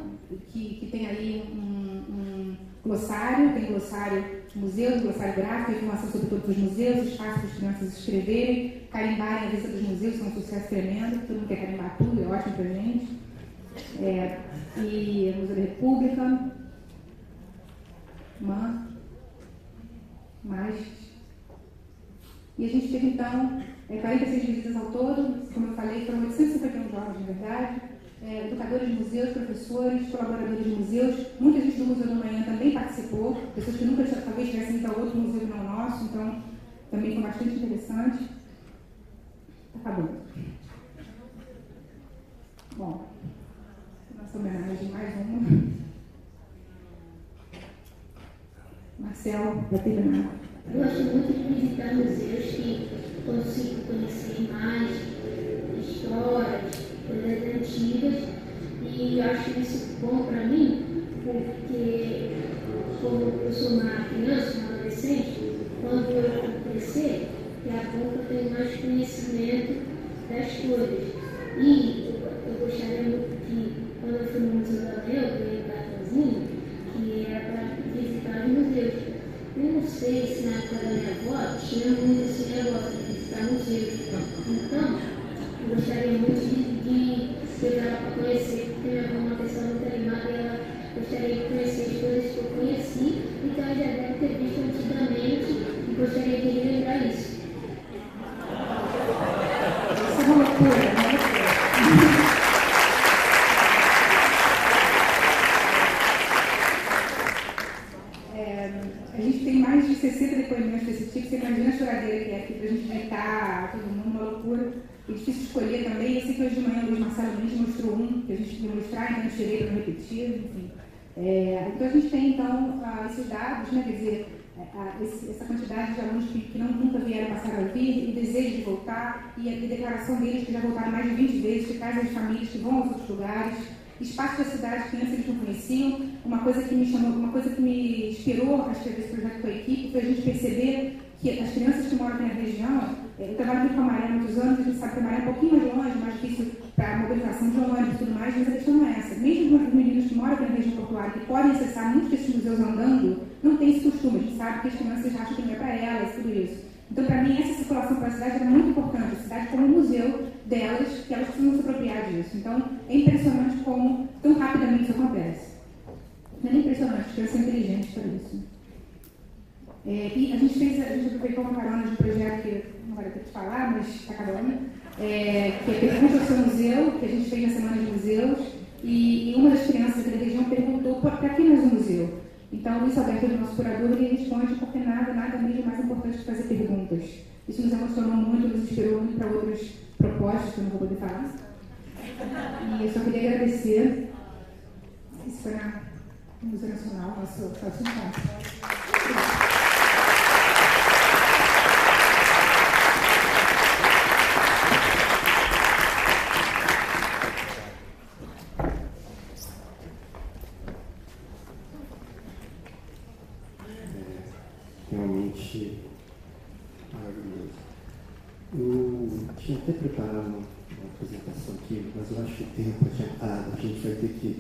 que, que tem aí um, um glossário, tem glossário museu, glossário gráfico, informação sobre todos os museus, espaço para as crianças se inscreverem, carimbarem a lista dos museus, que é um sucesso tremendo, todo mundo quer carimbar tudo, é ótimo pra gente. É, e Museu da República, uma, mais, E a gente teve, então, quarenta e seis visitas ao todo, como eu falei, foram oitocentos e cinquenta e um jovens de verdade, é, educadores de museus, professores, colaboradores de museus, muita gente do Museu do Amanhã também participou, pessoas que nunca talvez tivessem ido a outro museu que não o nosso, então também foi bastante interessante. Tá bom. Bom, nossa homenagem, mais uma. Marcel, vai terminar. Eu gosto muito de visitar museus que consigo conhecer mais histórias, coisas antigas, e eu acho isso bom para mim, porque como eu sou uma criança, uma adolescente, quando eu crescer, é bom que eu tenha mais conhecimento das coisas. E eu, eu gostaria muito que, quando eu fui no Museu da Amanhã, eu ganhei um cartãozinho, que era para visitar os museus. Eu não sei se na época da minha avó tinha muito esse negócio de visitar museus. Então, eu gostaria muito de pegar ela para conhecer, porque minha avó é uma pessoa muito animada e ela gostaria de conhecer as coisas que eu conheci, então ela já deve ter visto antigamente e gostaria de relembrar isso. Essa é uma loucura, né? sessenta depoimentos desse tipo, você imagina a choradeira que é aqui pra gente inventar, todo mundo, uma loucura. É difícil escolher também. Eu sei que hoje de manhã o Luiz Marcelo Luiz mostrou um que a gente queria mostrar, então eu tirei para não repetir, enfim. É, então a gente tem, então, esses dados, né? Quer dizer, essa quantidade de alunos que, que não, nunca vieram passar a vir, e desejo de voltar, e a declaração deles que já voltaram mais de vinte vezes, que trazem as famílias que vão aos outros lugares, espaços da cidade que antes eles não conheciam. Uma coisa que me chamou, uma coisa que me inspirou a escrever esse projeto com a equipe foi a gente perceber que as crianças que moram aqui na região, eu trabalho muito com a Maré há muitos anos, a gente sabe que a Maré é um pouquinho mais longe, mais difícil para a mobilização de ônibus e tudo mais, mas a questão não é essa. Mesmo os meninos que moram aqui na região portuária, que podem acessar muitos desses museus andando, não tem esse costume, a gente sabe que as crianças acham que não é para elas, tudo isso. Então, para mim, essa circulação para a cidade era muito importante, a cidade como museu delas, que elas precisam se apropriar disso. Então, é impressionante como tão rapidamente isso acontece. Não é impressionante, porque eu sou inteligente para isso. É, e a gente fez, a gente aproveitou uma carona de um projeto que não vai ter que falar, mas está carona, é, que é Pergunta ao Seu Museu, que a gente fez na Semana de Museus, e, e uma das crianças da região perguntou para que mais um museu? Então, o Luiz Alberto é o nosso curador e ele responde porque nada, nada mesmo é mais importante que fazer perguntas. Isso nos emocionou muito, nos inspirou muito para outras propostas, que eu não vou poder falar. E eu só queria agradecer. Isso foi na Museu Nacional, nosso próximo passo. Realmente maravilhoso. Eu tinha até preparado uma, uma apresentação aqui, mas eu acho que o tempo é adiantado, a gente vai ter que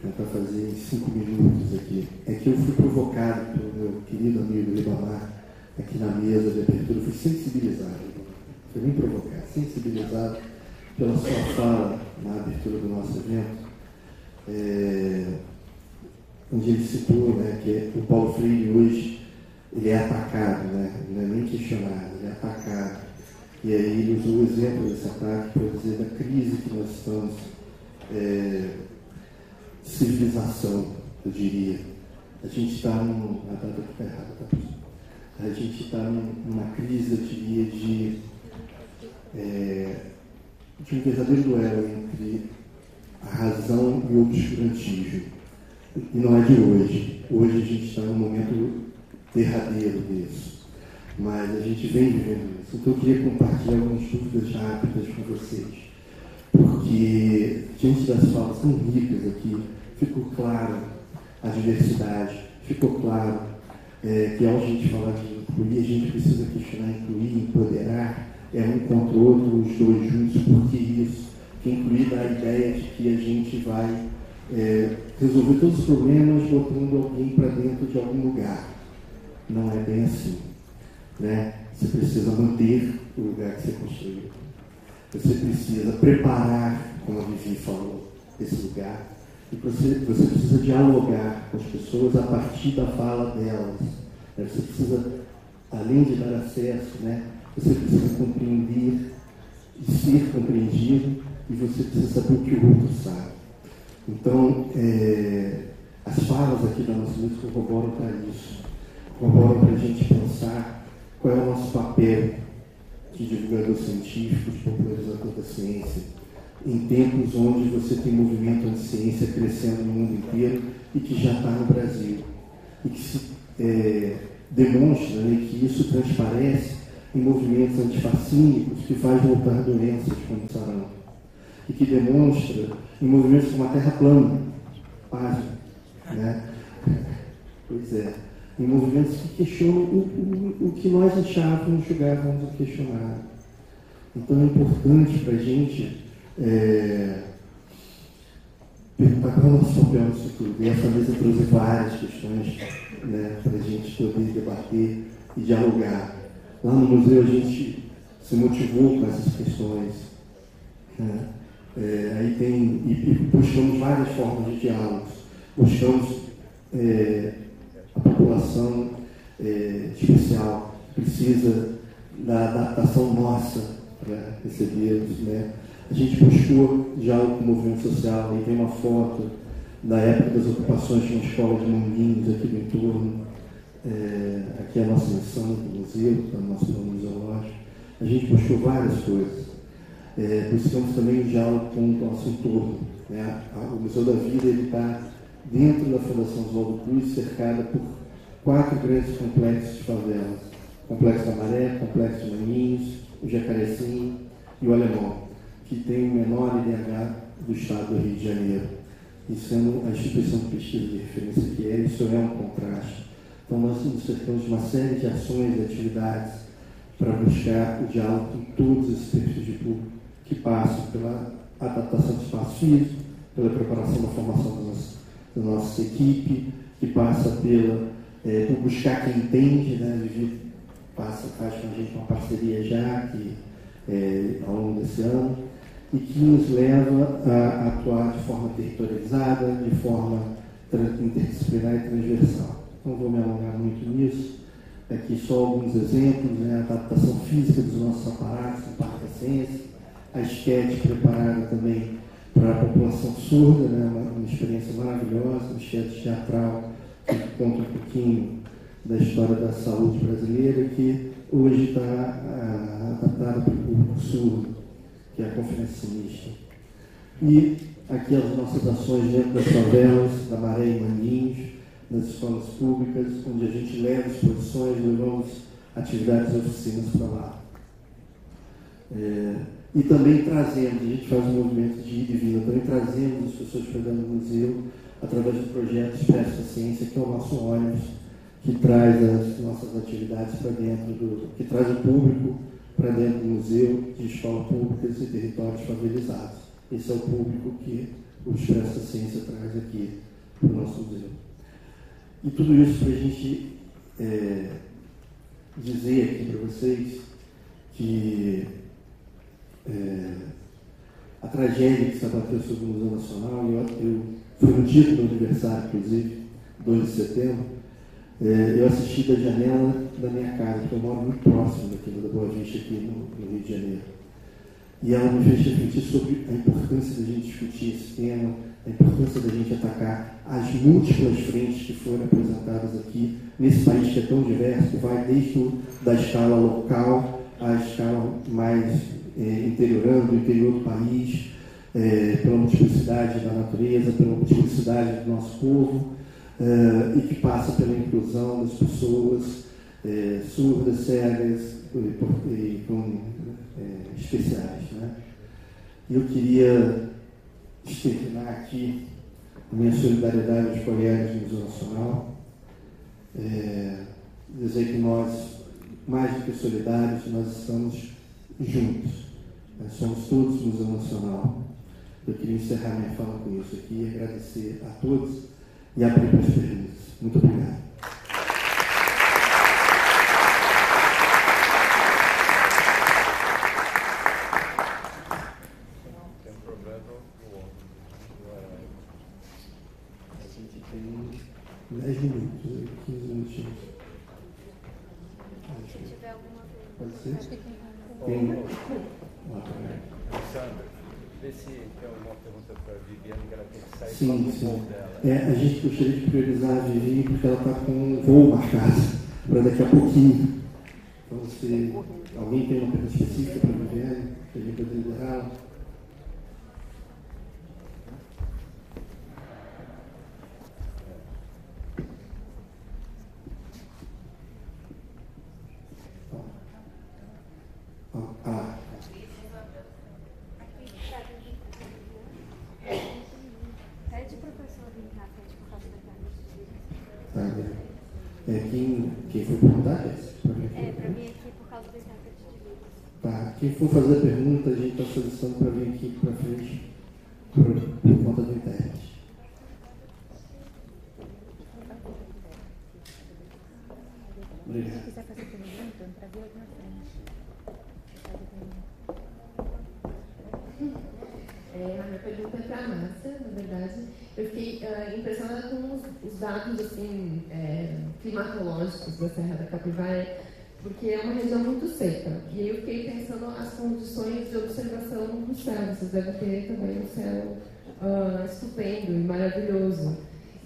tentar fazer em cinco minutos aqui. É que eu fui provocado pelo meu querido amigo Libamar, aqui na mesa de abertura, eu fui sensibilizado, fui bem provocado, sensibilizado pela sua fala na abertura do nosso evento. É, onde ele citou, né, que o Paulo Freire hoje ele é atacado, né? Não é nem questionado, ele é atacado. E aí ele usou o exemplo desse ataque para dizer da crise que nós estamos, é, civilização, eu diria. A gente está num... A data está errada, tá? A gente está numa crise, eu diria, de, é, de um verdadeiro duelo entre a razão e o obscurantismo. E não é de hoje. Hoje a gente está num momento derradeiro disso, mas a gente vem vivendo isso. Então eu queria compartilhar algumas dúvidas rápidas com vocês, porque diante das falas tão ricas aqui, ficou claro a diversidade, ficou claro é, que ao gente falar de incluir, a gente precisa questionar incluir, empoderar, é um contra o outro, os dois juntos, porque isso, que incluir dá a ideia de que a gente vai é, resolver todos os problemas botando alguém para dentro de algum lugar. Não é bem assim, né? Você precisa manter o lugar que você construiu. Você precisa preparar, como a Vivi falou, esse lugar. E você, você precisa dialogar com as pessoas a partir da fala delas. Você precisa além de dar acesso, né, você precisa compreender, de ser compreendido, e você precisa saber o que o outro sabe. Então, é, as falas aqui da nossa música corroboram para isso, corroboram para a gente pensar qual é o nosso papel de divulgador científico, de popularizador da ciência, em tempos onde você tem movimento de ciência crescendo no mundo inteiro e que já está no Brasil, e que se é, demonstra, né, que isso transparece em movimentos antifascínicos que fazem voltar doenças como sarão, e que demonstra em movimentos como a Terra plana, página, né? Pois é, em movimentos que questionam o, o, o que nós achávamos, julgávamos questionar. Então é importante para a gente é, perguntar qual é o nosso papel nisso tudo. E essa mesa trouxe várias questões, né, para a gente poder debater e dialogar. Lá no museu a gente se motivou com essas questões, né? É, aí tem, e buscamos várias formas de diálogo, buscamos é, a população é, especial, precisa da adaptação nossa para recebê-los, né? A gente buscou diálogo com o movimento social, aí tem uma foto da época das ocupações de uma escola de Manguinhos aqui no entorno. É, aqui é a nossa missão do museu, a nossa museológica. A gente buscou várias coisas. É, buscamos também o diálogo com o nosso entorno, né? O Museu da Vida está dentro da Fundação João de Cruz, cercada por quatro grandes complexos de favelas: o Complexo da Maré, o Complexo de Manguinhos, o Jacarezinho e o Alemão, que tem o menor I D H do estado do Rio de Janeiro. E sendo a instituição de pesquisa de referência que é, isso é um contraste. Então, nós nos cercamos de uma série de ações e atividades para buscar o diálogo com todos esses perfis de público que passam pela adaptação do espaço físico, pela preparação da formação da nossa, da nossa equipe, que passa pela, é, por buscar quem entende, né? Vivi passa, faz com a gente uma parceria já que, é, ao longo desse ano, e que nos leva a atuar de forma territorializada, de forma interdisciplinar e transversal. Não vou me alongar muito nisso, aqui só alguns exemplos, né? A adaptação física dos nossos aparatos do Parque da Ciência, a esquete preparada também para a população surda, né? uma, uma experiência maravilhosa, uma esquete teatral que conta um pouquinho da história da saúde brasileira, que hoje está adaptada para o público surdo, que é a conferencinista. E aqui as nossas ações dentro das favelas, da Maré e Manguinhos, nas escolas públicas, onde a gente leva exposições, levamos atividades e oficinas para lá. É, e também trazemos, a gente faz um movimento de ida e vinda, também trazemos as pessoas que estão no museu através do projeto Expresso da Ciência, que é o nosso ônibus, que traz as nossas atividades para dentro do... que traz o público para dentro do museu, de escolas públicas e territórios favelizados. Esse é o público que o Expresso da Ciência traz aqui para o nosso museu. E tudo isso para a gente é, dizer aqui para vocês que é, a tragédia que se abateu sobre o Museu Nacional, eu, eu, foi no dia do meu aniversário, inclusive, dois de setembro, é, eu assisti da janela da minha casa, que eu moro muito próximo daquilo da Boa Vista aqui no, no Rio de Janeiro. E ela me fez refletir sobre a importância da gente discutir esse tema, a importância da gente atacar as múltiplas frentes que foram apresentadas aqui, nesse país que é tão diverso, que vai desde da escala local à escala mais é, interiorando, do interior do país, é, pela multiplicidade da natureza, pela multiplicidade do nosso povo, é, e que passa pela inclusão das pessoas é, surdas, cegas e com é, especiais, né? Eu queria externar aqui a minha solidariedade aos colegas do Museu Nacional, é, dizer que nós, mais do que solidários, nós estamos juntos, né? Somos todos Museu Nacional. Eu queria encerrar minha fala com isso aqui e agradecer a todos e abrir para as perguntas. Muito obrigado. dez minutos, quinze minutinhos. Se tiver alguma pergunta. Tem. Alessandra, vê se tem alguma pergunta para a Viviane, que ela tem que sair sim, do sim. Dela. É, a gente gostaria de priorizar a Vivi, porque ela está com um voo marcado para daqui a pouquinho. Então, se alguém tem uma pergunta específica para a Viviane, que a gente poderia liberar. Ah. Pede para a pessoa vir na frente por causa da carta de livros. É quem, quem foi perguntar? É, para vir aqui por causa da carta de livros. Tá, quem for fazer a pergunta, a gente está solicitando para vir aqui para frente por, por conta do intérprete. Obrigado. Se quiser fazer pergunta, para vir aqui na frente. É, a minha pergunta é para a Márcia, na verdade. Eu fiquei uh, impressionada com os, os dados assim, é, climatológicos da Serra da Capivara, porque é uma região muito seca. E aí eu fiquei pensando as condições de observação do céu. Vocês devem ter também um céu uh, estupendo e maravilhoso.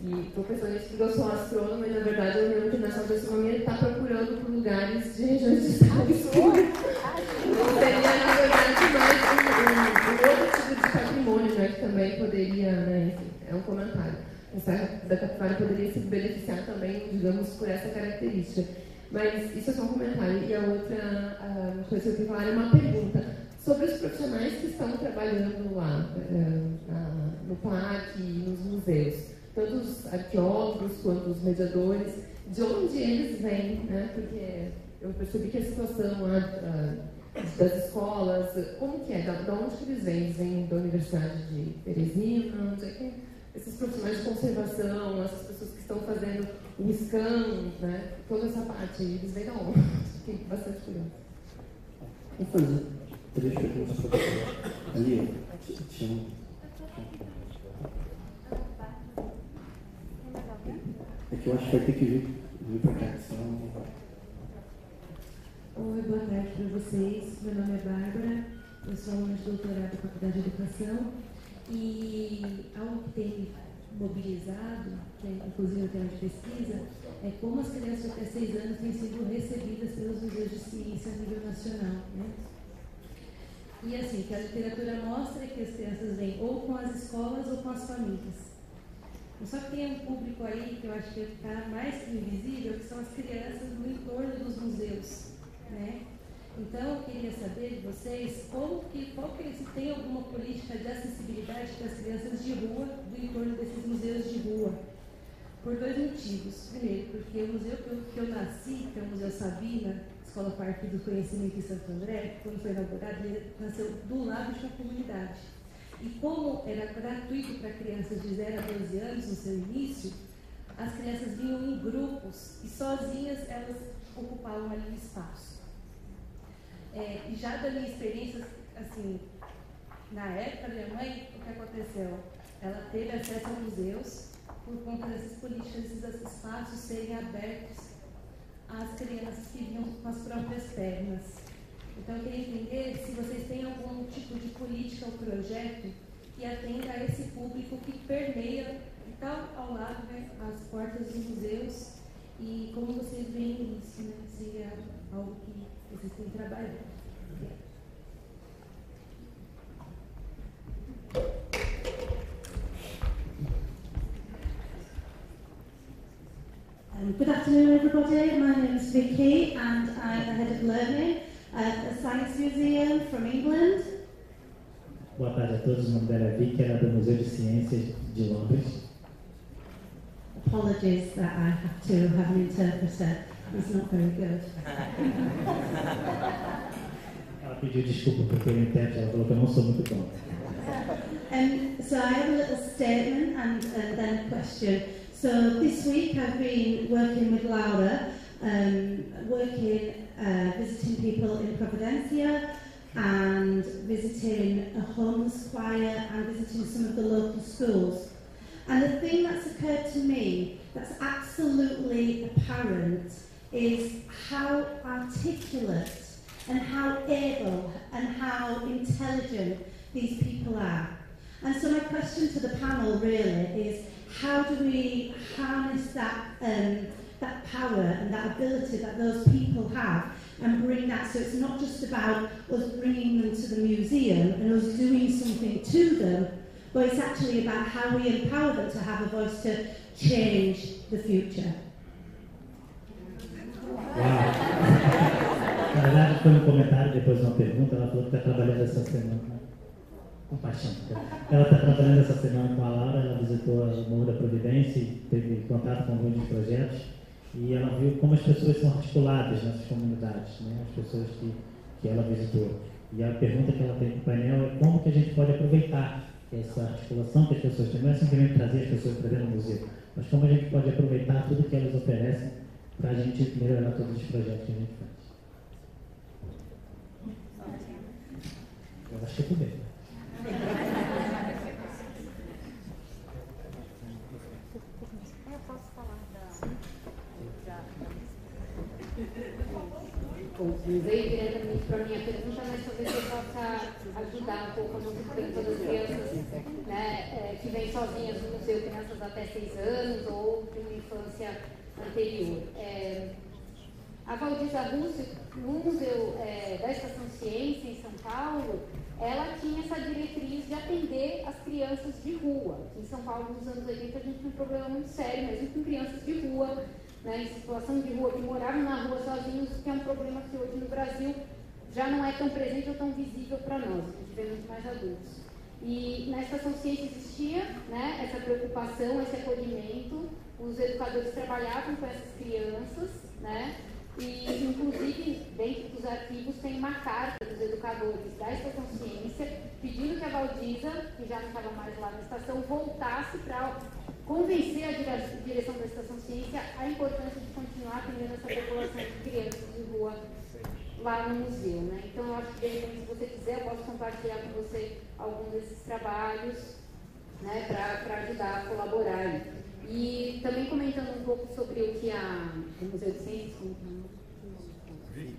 E estou pensando nisso porque eu sou astrônoma, mas na verdade a União Internacional de Astronomia está procurando por lugares de regiões de céu escuro. Então seria, na verdade, mais um, um, um outro tipo de patrimônio, né, que também poderia, né, é um comentário. A Serra da Capivara poderia se beneficiar também, digamos, por essa característica. Mas isso é só um comentário. E a outra uh, coisa que eu queria falar é uma pergunta sobre os profissionais que estão trabalhando lá, uh, na, no parque e nos museus. Tanto os arqueólogos quanto os mediadores, de onde eles vêm, né? Porque eu percebi que a situação lá, das escolas, como que é? De onde que eles vêm? Eles vêm da Universidade de Teresina? Onde é que esses profissionais de conservação, essas pessoas que estão fazendo o scan, né? Toda essa parte, eles vêm da onde? Fiquei bastante curioso. Vou fazer três perguntas para você. Ali, é que eu acho que vai ter que vir, vir para cá, senão não vai. Oi, boa tarde para vocês. Meu nome é Bárbara, eu sou aluna de doutorado da Faculdade de Educação e algo que tem mobilizado, que é inclusive o tema de pesquisa, é como as crianças até seis anos têm sido recebidas pelos museus de ciência a nível nacional, né? E assim, que a literatura mostra que as crianças vêm ou com as escolas ou com as famílias. Só que tem um público aí que eu acho que está mais invisível, que são as crianças no entorno dos museus, né? Então, eu queria saber de vocês como que, qual que se tem alguma política de acessibilidade para as crianças de rua, do entorno desses museus de rua. Por dois motivos. Primeiro, porque o museu que eu, que eu nasci, que é o Museu Sabina, Escola Parque do Conhecimento em Santo André, quando foi inaugurado, ele nasceu do lado de uma comunidade. E como era gratuito para crianças de zero a doze anos no seu início, as crianças vinham em grupos e sozinhas elas ocupavam ali o espaço. É, e já da minha experiência, assim, na época minha mãe, o que aconteceu? Ela teve acesso a museus por conta dessas políticas, desses espaços serem abertos às crianças que vinham com as próprias pernas. Então, eu queria entender se vocês têm algum tipo de política ou projeto que atenda a esse público que permeia e está ao lado, né, as portas dos museus e como vocês veem isso, né, se é algo que vocês têm trabalhado. Um, good afternoon, everybody. My name is Vicky and I'm the head of learning at the Science Museum from England. Boa tarde a todos, meu nome dela é Vicky, ela é do Museu de Ciência de Londres. Apologies that I have to have an interpreter, it's not very good. Ela pediu desculpa porque o intérprete, ela falou que eu não sou muito bom. Um, so I have a little statement and, and then a question. So this week I've been working with Laura, um, working Uh, visiting people in Providencia and visiting a homeless choir and visiting some of the local schools. And the thing that's occurred to me that's absolutely apparent is how articulate and how able and how intelligent these people are. And so my question to the panel really is, how do we harness that, um, that power and that ability that those people have and bring that, so it's not just about us bringing them to the museum and us doing something to them, but it's actually about how we empower them to have a voice to change the future. Wow. Na verdade, foi um comentário, depois uma pergunta. Ela falou que está trabalhando essa semana com paixão. Ela está trabalhando essa semana com a Laura. Ela visitou o Morro da Providência e teve contato com alguns projetos. E ela viu como as pessoas são articuladas nessas comunidades, né? As pessoas que, que ela visitou. E a pergunta que ela tem para o painel é como que a gente pode aproveitar essa articulação que as pessoas têm. Não é simplesmente trazer as pessoas para dentro do museu, mas como a gente pode aproveitar tudo que elas oferecem para a gente melhorar todos os projetos que a gente faz. Eu acho que tudo bem. Eu posso falar da... Usei diretamente para a minha pergunta, mas talvez eu possa ajudar um pouco a nossa pergunta das crianças, né, que vêm sozinhas no museu, crianças até seis anos ou de uma infância anterior. É... A Valdir Arúcio, no Museu é, da Estação Ciência, em São Paulo, ela tinha essa diretriz de atender as crianças de rua. Em São Paulo, nos anos oitenta, a gente tinha um problema muito sério, mesmo com crianças de rua, né, em situação de rua, que moravam na rua sozinhos, que é um problema que hoje no Brasil já não é tão presente ou tão visível para nós, a gente vê muito mais adultos. E na Estação Ciência existia, né, essa preocupação, esse acolhimento, os educadores trabalhavam com essas crianças, né? E, inclusive, dentro dos arquivos tem uma carta dos educadores da Estação Ciência pedindo que a Valdiza, que já não estava mais lá na estação, voltasse para convencer a direção da Estação Ciência a importância de continuar atendendo essa população de crianças de rua lá no museu, né? Então, eu acho que, se você quiser, eu posso compartilhar com você alguns desses trabalhos, né, para ajudar a colaborar aí. E também comentando um pouco sobre o que a, o Museu de Ciências,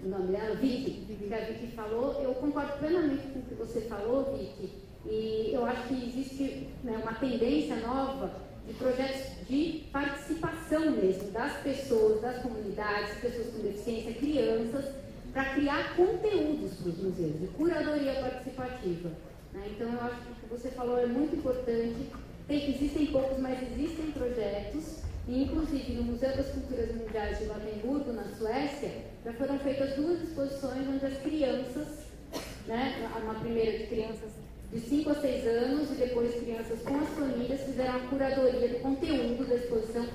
o nome dela, Vicky, que a Vicky falou, eu concordo plenamente com o que você falou, Vicky, e eu acho que existe, né, uma tendência nova de projetos de participação mesmo das pessoas, das comunidades, pessoas com deficiência, crianças, para criar conteúdos para os museus, de curadoria participativa, né? Então, eu acho que o que você falou é muito importante. Tem, existem poucos, mas existem projetos, e inclusive no Museu das Culturas Mundiais de Babenburgo, na Suécia, já foram feitas duas exposições onde as crianças, né, uma primeira de crianças de cinco a seis anos e depois crianças com as famílias, fizeram a curadoria do conteúdo da exposição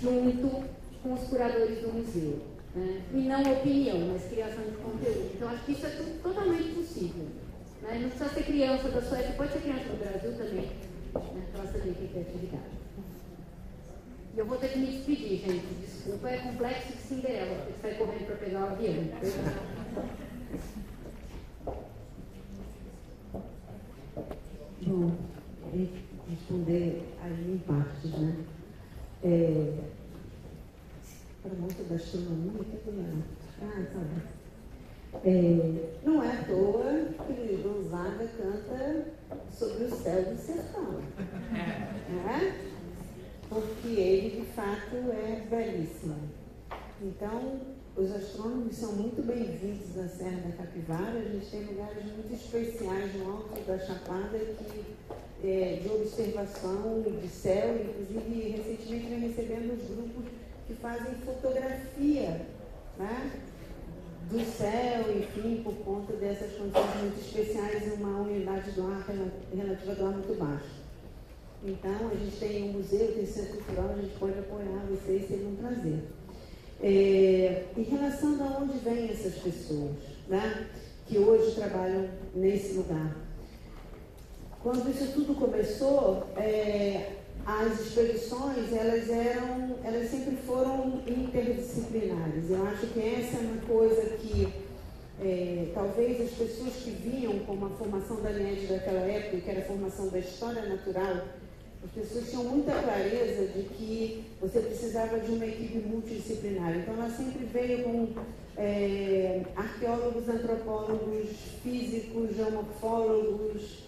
junto com os curadores do museu, né? E não opinião, mas criação de conteúdo. Então, acho que isso é tudo, totalmente possível, né? Não precisa ser criança da Suécia, pode ser criança do Brasil também. E eu vou ter que me despedir, gente. Desculpa, é complexo de Cinderela, porque sai correndo para pegar o avião. Bom, responder aí em partes, né? É, para a moça da astronomia, o que é? Ah, tá bom. É, não é à toa que Gonzaga canta sobre o céu do sertão, né? Porque ele, de fato, é belíssimo. Então, os astrônomos são muito bem-vindos à Serra da Capivara. A gente tem lugares muito especiais no alto da Chapada que, é, de observação de céu. Inclusive, recentemente, vem recebendo os grupos que fazem fotografia, né, do céu, enfim, por conta dessas condições muito especiais, uma umidade do ar relativa do ar muito baixa. Então, a gente tem um museu, tem um centro cultural, a gente pode apoiar vocês, seria um prazer. É, em relação a onde vêm essas pessoas, né, que hoje trabalham nesse lugar. Quando isso tudo começou, é, as expedições, elas eram, elas sempre foram interdisciplinares. Eu acho que essa é uma coisa que, é, talvez as pessoas que vinham com a formação da N E D daquela época, que era a formação da história natural, as pessoas tinham muita clareza de que você precisava de uma equipe multidisciplinar. Então, ela sempre veio com é, arqueólogos, antropólogos, físicos, geomorfólogos,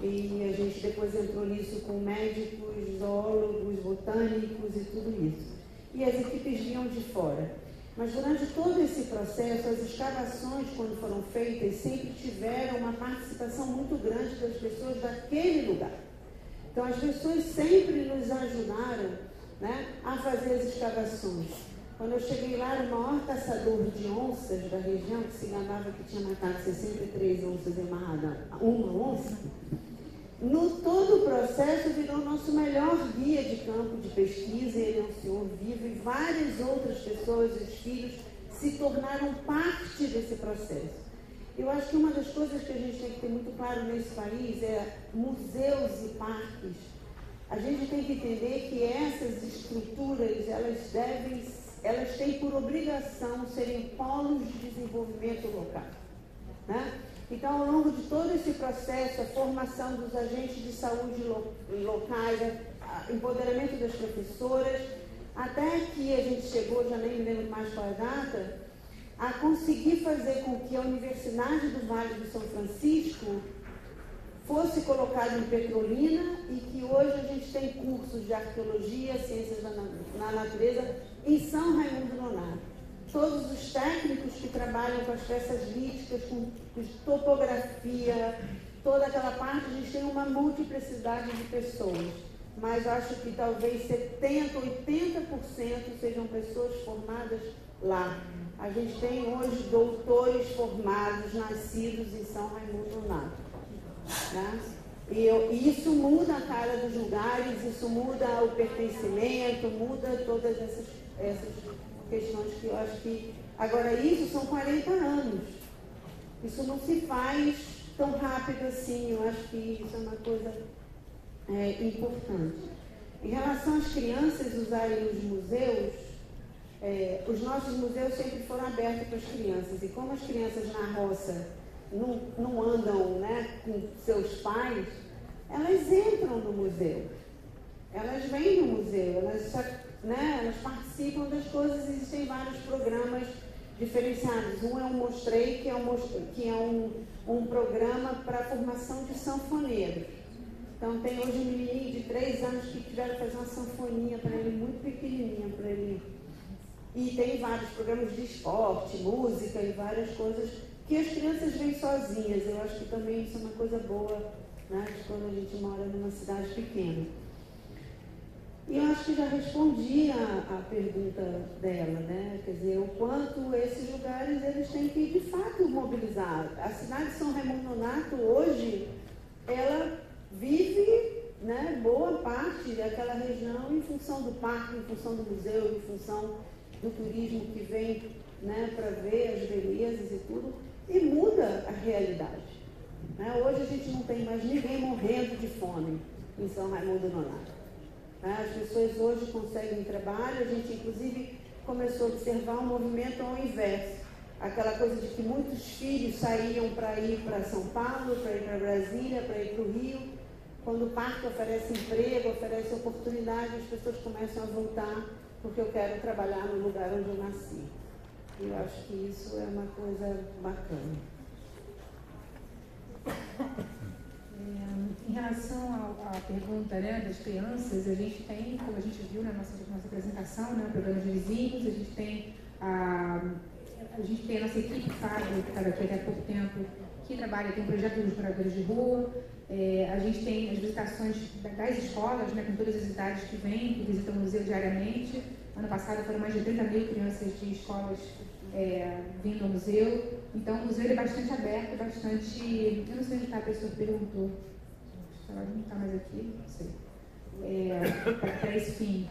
e a gente depois entrou nisso com médicos, zoólogos, botânicos e tudo isso. E as equipes vinham de fora. Mas durante todo esse processo, as escavações, quando foram feitas, sempre tiveram uma participação muito grande das pessoas daquele lugar. Então, as pessoas sempre nos ajudaram, né, a fazer as escavações. Quando eu cheguei lá, era o maior caçador de onças da região, que se enganava que tinha matado sessenta e três onças amarrada a uma onça. No todo o processo, virou nosso melhor guia de campo de pesquisa, ele é um senhor vivo, e várias outras pessoas, os filhos, se tornaram parte desse processo. Eu acho que uma das coisas que a gente tem que ter muito claro nesse país é museus e parques. A gente tem que entender que essas estruturas, elas devem, elas têm por obrigação serem polos de desenvolvimento local, né? Então, ao longo de todo esse processo, a formação dos agentes de saúde locais, o empoderamento das professoras, até que a gente chegou, já nem me lembro mais qual a data, a conseguir fazer com que a Universidade do Vale do São Francisco fosse colocada em Petrolina e que hoje a gente tem cursos de arqueologia, ciências da natureza, em São Raimundo Nonato. Todos os técnicos que trabalham com as peças líticas, com topografia, toda aquela parte, a gente tem uma multiplicidade de pessoas. Mas acho que talvez setenta, oitenta por cento sejam pessoas formadas lá. A gente tem hoje doutores formados, nascidos em São Raimundo Nonato, né? E eu, isso muda a cara dos lugares, isso muda o pertencimento, muda todas essas, essas questões que eu acho que... Agora, isso são quarenta anos. Isso não se faz tão rápido assim. Eu acho que isso é uma coisa é, importante. Em relação às crianças usarem os museus, É, os nossos museus sempre foram abertos para as crianças, e como as crianças na roça não, não andam, né, com seus pais, elas entram no museu, elas vêm no museu, elas, né, elas participam das coisas. Existem vários programas diferenciados. Um é o Mostrei, que é um, que é um, um programa para a formação de sanfoneiros. Então tem hoje um menino de três anos que tiveram que fazer uma sanfoninha para ele, muito pequenininha para ele. E tem vários programas de esporte, música e várias coisas que as crianças vêm sozinhas. Eu acho que também isso é uma coisa boa, né, de quando a gente mora numa cidade pequena. E eu acho que já respondi a, a pergunta dela, né? Quer dizer, o quanto esses lugares eles têm que, de fato, mobilizar. A cidade de São Raimundo Nonato, hoje, ela vive, né, boa parte daquela região em função do parque, em função do museu, em função do turismo que vem, né, para ver as belezas e tudo, e muda a realidade, né? Hoje a gente não tem mais ninguém morrendo de fome em São Raimundo Nonato, né? As pessoas hoje conseguem trabalho. A gente, inclusive, começou a observar um movimento ao inverso. Aquela coisa de que muitos filhos saíam para ir para São Paulo, para ir para Brasília, para ir para o Rio. Quando o parque oferece emprego, oferece oportunidade, as pessoas começam a voltar, porque eu quero trabalhar no lugar onde eu nasci. Eu acho que isso é uma coisa bacana. É, em relação à pergunta, né, das crianças, a gente tem, como a gente viu na nossa, nossa apresentação, né, programas de vizinhos, a gente tem a, a, gente tem a nossa equipe Fábio, que está daqui até pouco tempo, que trabalha, tem um projeto dos moradores de rua. É, a gente tem as visitações das escolas, né, com todas as idades que vêm, que visitam o museu diariamente. Ano passado foram mais de trinta mil crianças de escolas é, vindo ao museu. Então o museu é bastante aberto, bastante... Eu não sei onde está, a pessoa perguntou. Ela não está mais aqui, não sei. É, para esse fim.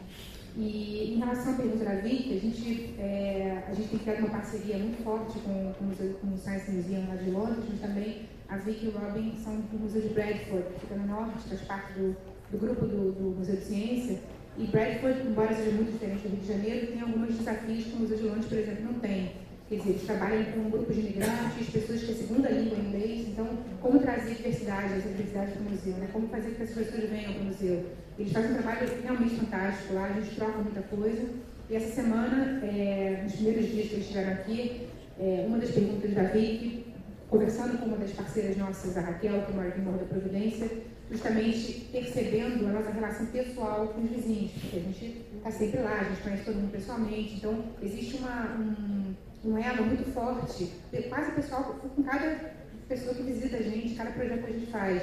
E em relação à pergunta da Vicky, a gente, é, a gente tem criado uma parceria muito forte com, com, o, museu, com o Science Museum lá de Londres, mas também... A Vicky e o Robin são do Museu de Bradford, que fica no norte, faz parte do, do grupo do, do Museu de Ciência. E Bradford, embora seja muito diferente do Rio de Janeiro, tem alguns desafios que o Museu de Londres, por exemplo, não tem. Quer dizer, eles trabalham com um grupo de imigrantes, pessoas que é segunda língua inglês, então como trazer diversidade, essa diversidade para o museu, né? Como fazer que as pessoas venham para o museu. Eles fazem um trabalho realmente fantástico lá, a gente troca muita coisa. E essa semana, é, nos primeiros dias que eles estiveram aqui, é, uma das perguntas da Vicky, conversando com uma das parceiras nossas, a Raquel, que mora aqui no Morro da Providência, justamente percebendo a nossa relação pessoal com os vizinhos, porque a gente está sempre lá, a gente conhece todo mundo pessoalmente, então existe uma... Um, um elo muito forte, quase pessoal com cada pessoa que visita a gente, cada projeto que a gente faz.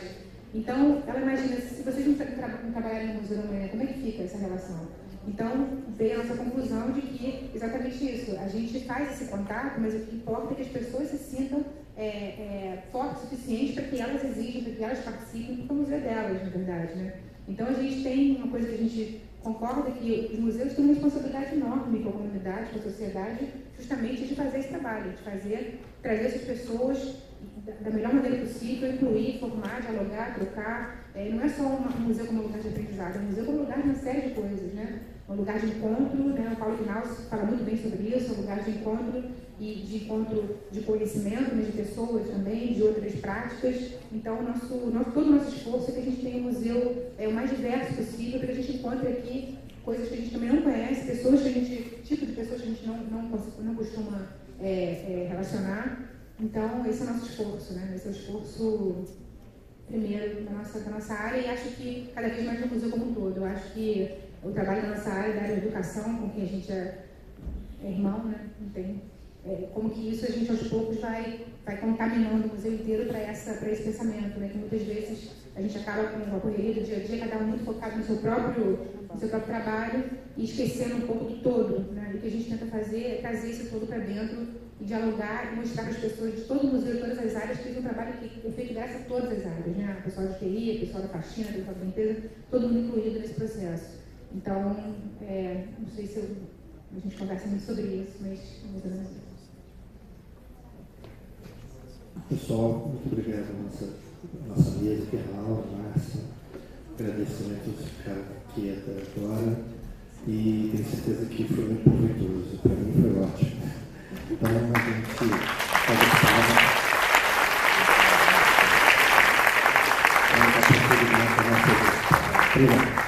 Então, ela imagina, se vocês não trabalharem no Museu do Amanhã, como é que fica essa relação? Então, veio a nossa conclusão de que exatamente isso, a gente faz esse contato, mas o que importa é que as pessoas se sintam é, é, fortes o suficiente para que elas exijam, para que elas participem, porque é o museu delas, na verdade, né? Então, a gente tem uma coisa que a gente concorda, que os museus têm uma responsabilidade enorme com a comunidade, com a sociedade, justamente de fazer esse trabalho, de fazer, trazer essas pessoas da melhor maneira possível, incluir, formar, dialogar, trocar. É, não é só um museu como lugar de aprendizado, é um museu como lugar de uma série de coisas, né? Um lugar de encontro, né? O Paulo Knaus fala muito bem sobre isso, um lugar de encontro e de encontro de conhecimento, né, de pessoas também, de outras práticas. Então, nosso, nosso, todo o nosso esforço é que a gente tenha um museu é, o mais diverso possível, para que a gente encontre aqui coisas que a gente também não conhece, pessoas que a gente, tipo de pessoas que a gente não, não, não costuma é, é, relacionar. Então, esse é o nosso esforço, né? Esse é o esforço primeiro da nossa, da nossa área, e acho que cada vez mais no museu como um todo. Eu acho que o trabalho da nossa área, da área da educação, com quem a gente é, é irmão, né? Não tem, é, como que isso a gente aos poucos vai, vai contaminando o museu inteiro para esse pensamento, né? Que muitas vezes a gente acaba com a correria do dia a dia, cada um muito focado no seu próprio, no seu próprio trabalho, e esquecendo um pouco do todo, né? E o que a gente tenta fazer é trazer isso todo para dentro, e dialogar e mostrar para as pessoas de todo o museu, de todas as áreas, que é um trabalho que é feito graças a todas as áreas, né? O pessoal de T I, o pessoal da faxina, o pessoal da limpeza, todo mundo incluído nesse processo. Então, é, não sei se eu, a gente conversa muito sobre isso, mas... Pessoal, muito obrigado à nossa, nossa mesa, Perlau, Márcia, agradecimento aos que ficaram aqui até agora, e tenho certeza que foi muito proveitoso, para mim foi ótimo. Então, a gente agradece a nossa oportunidade.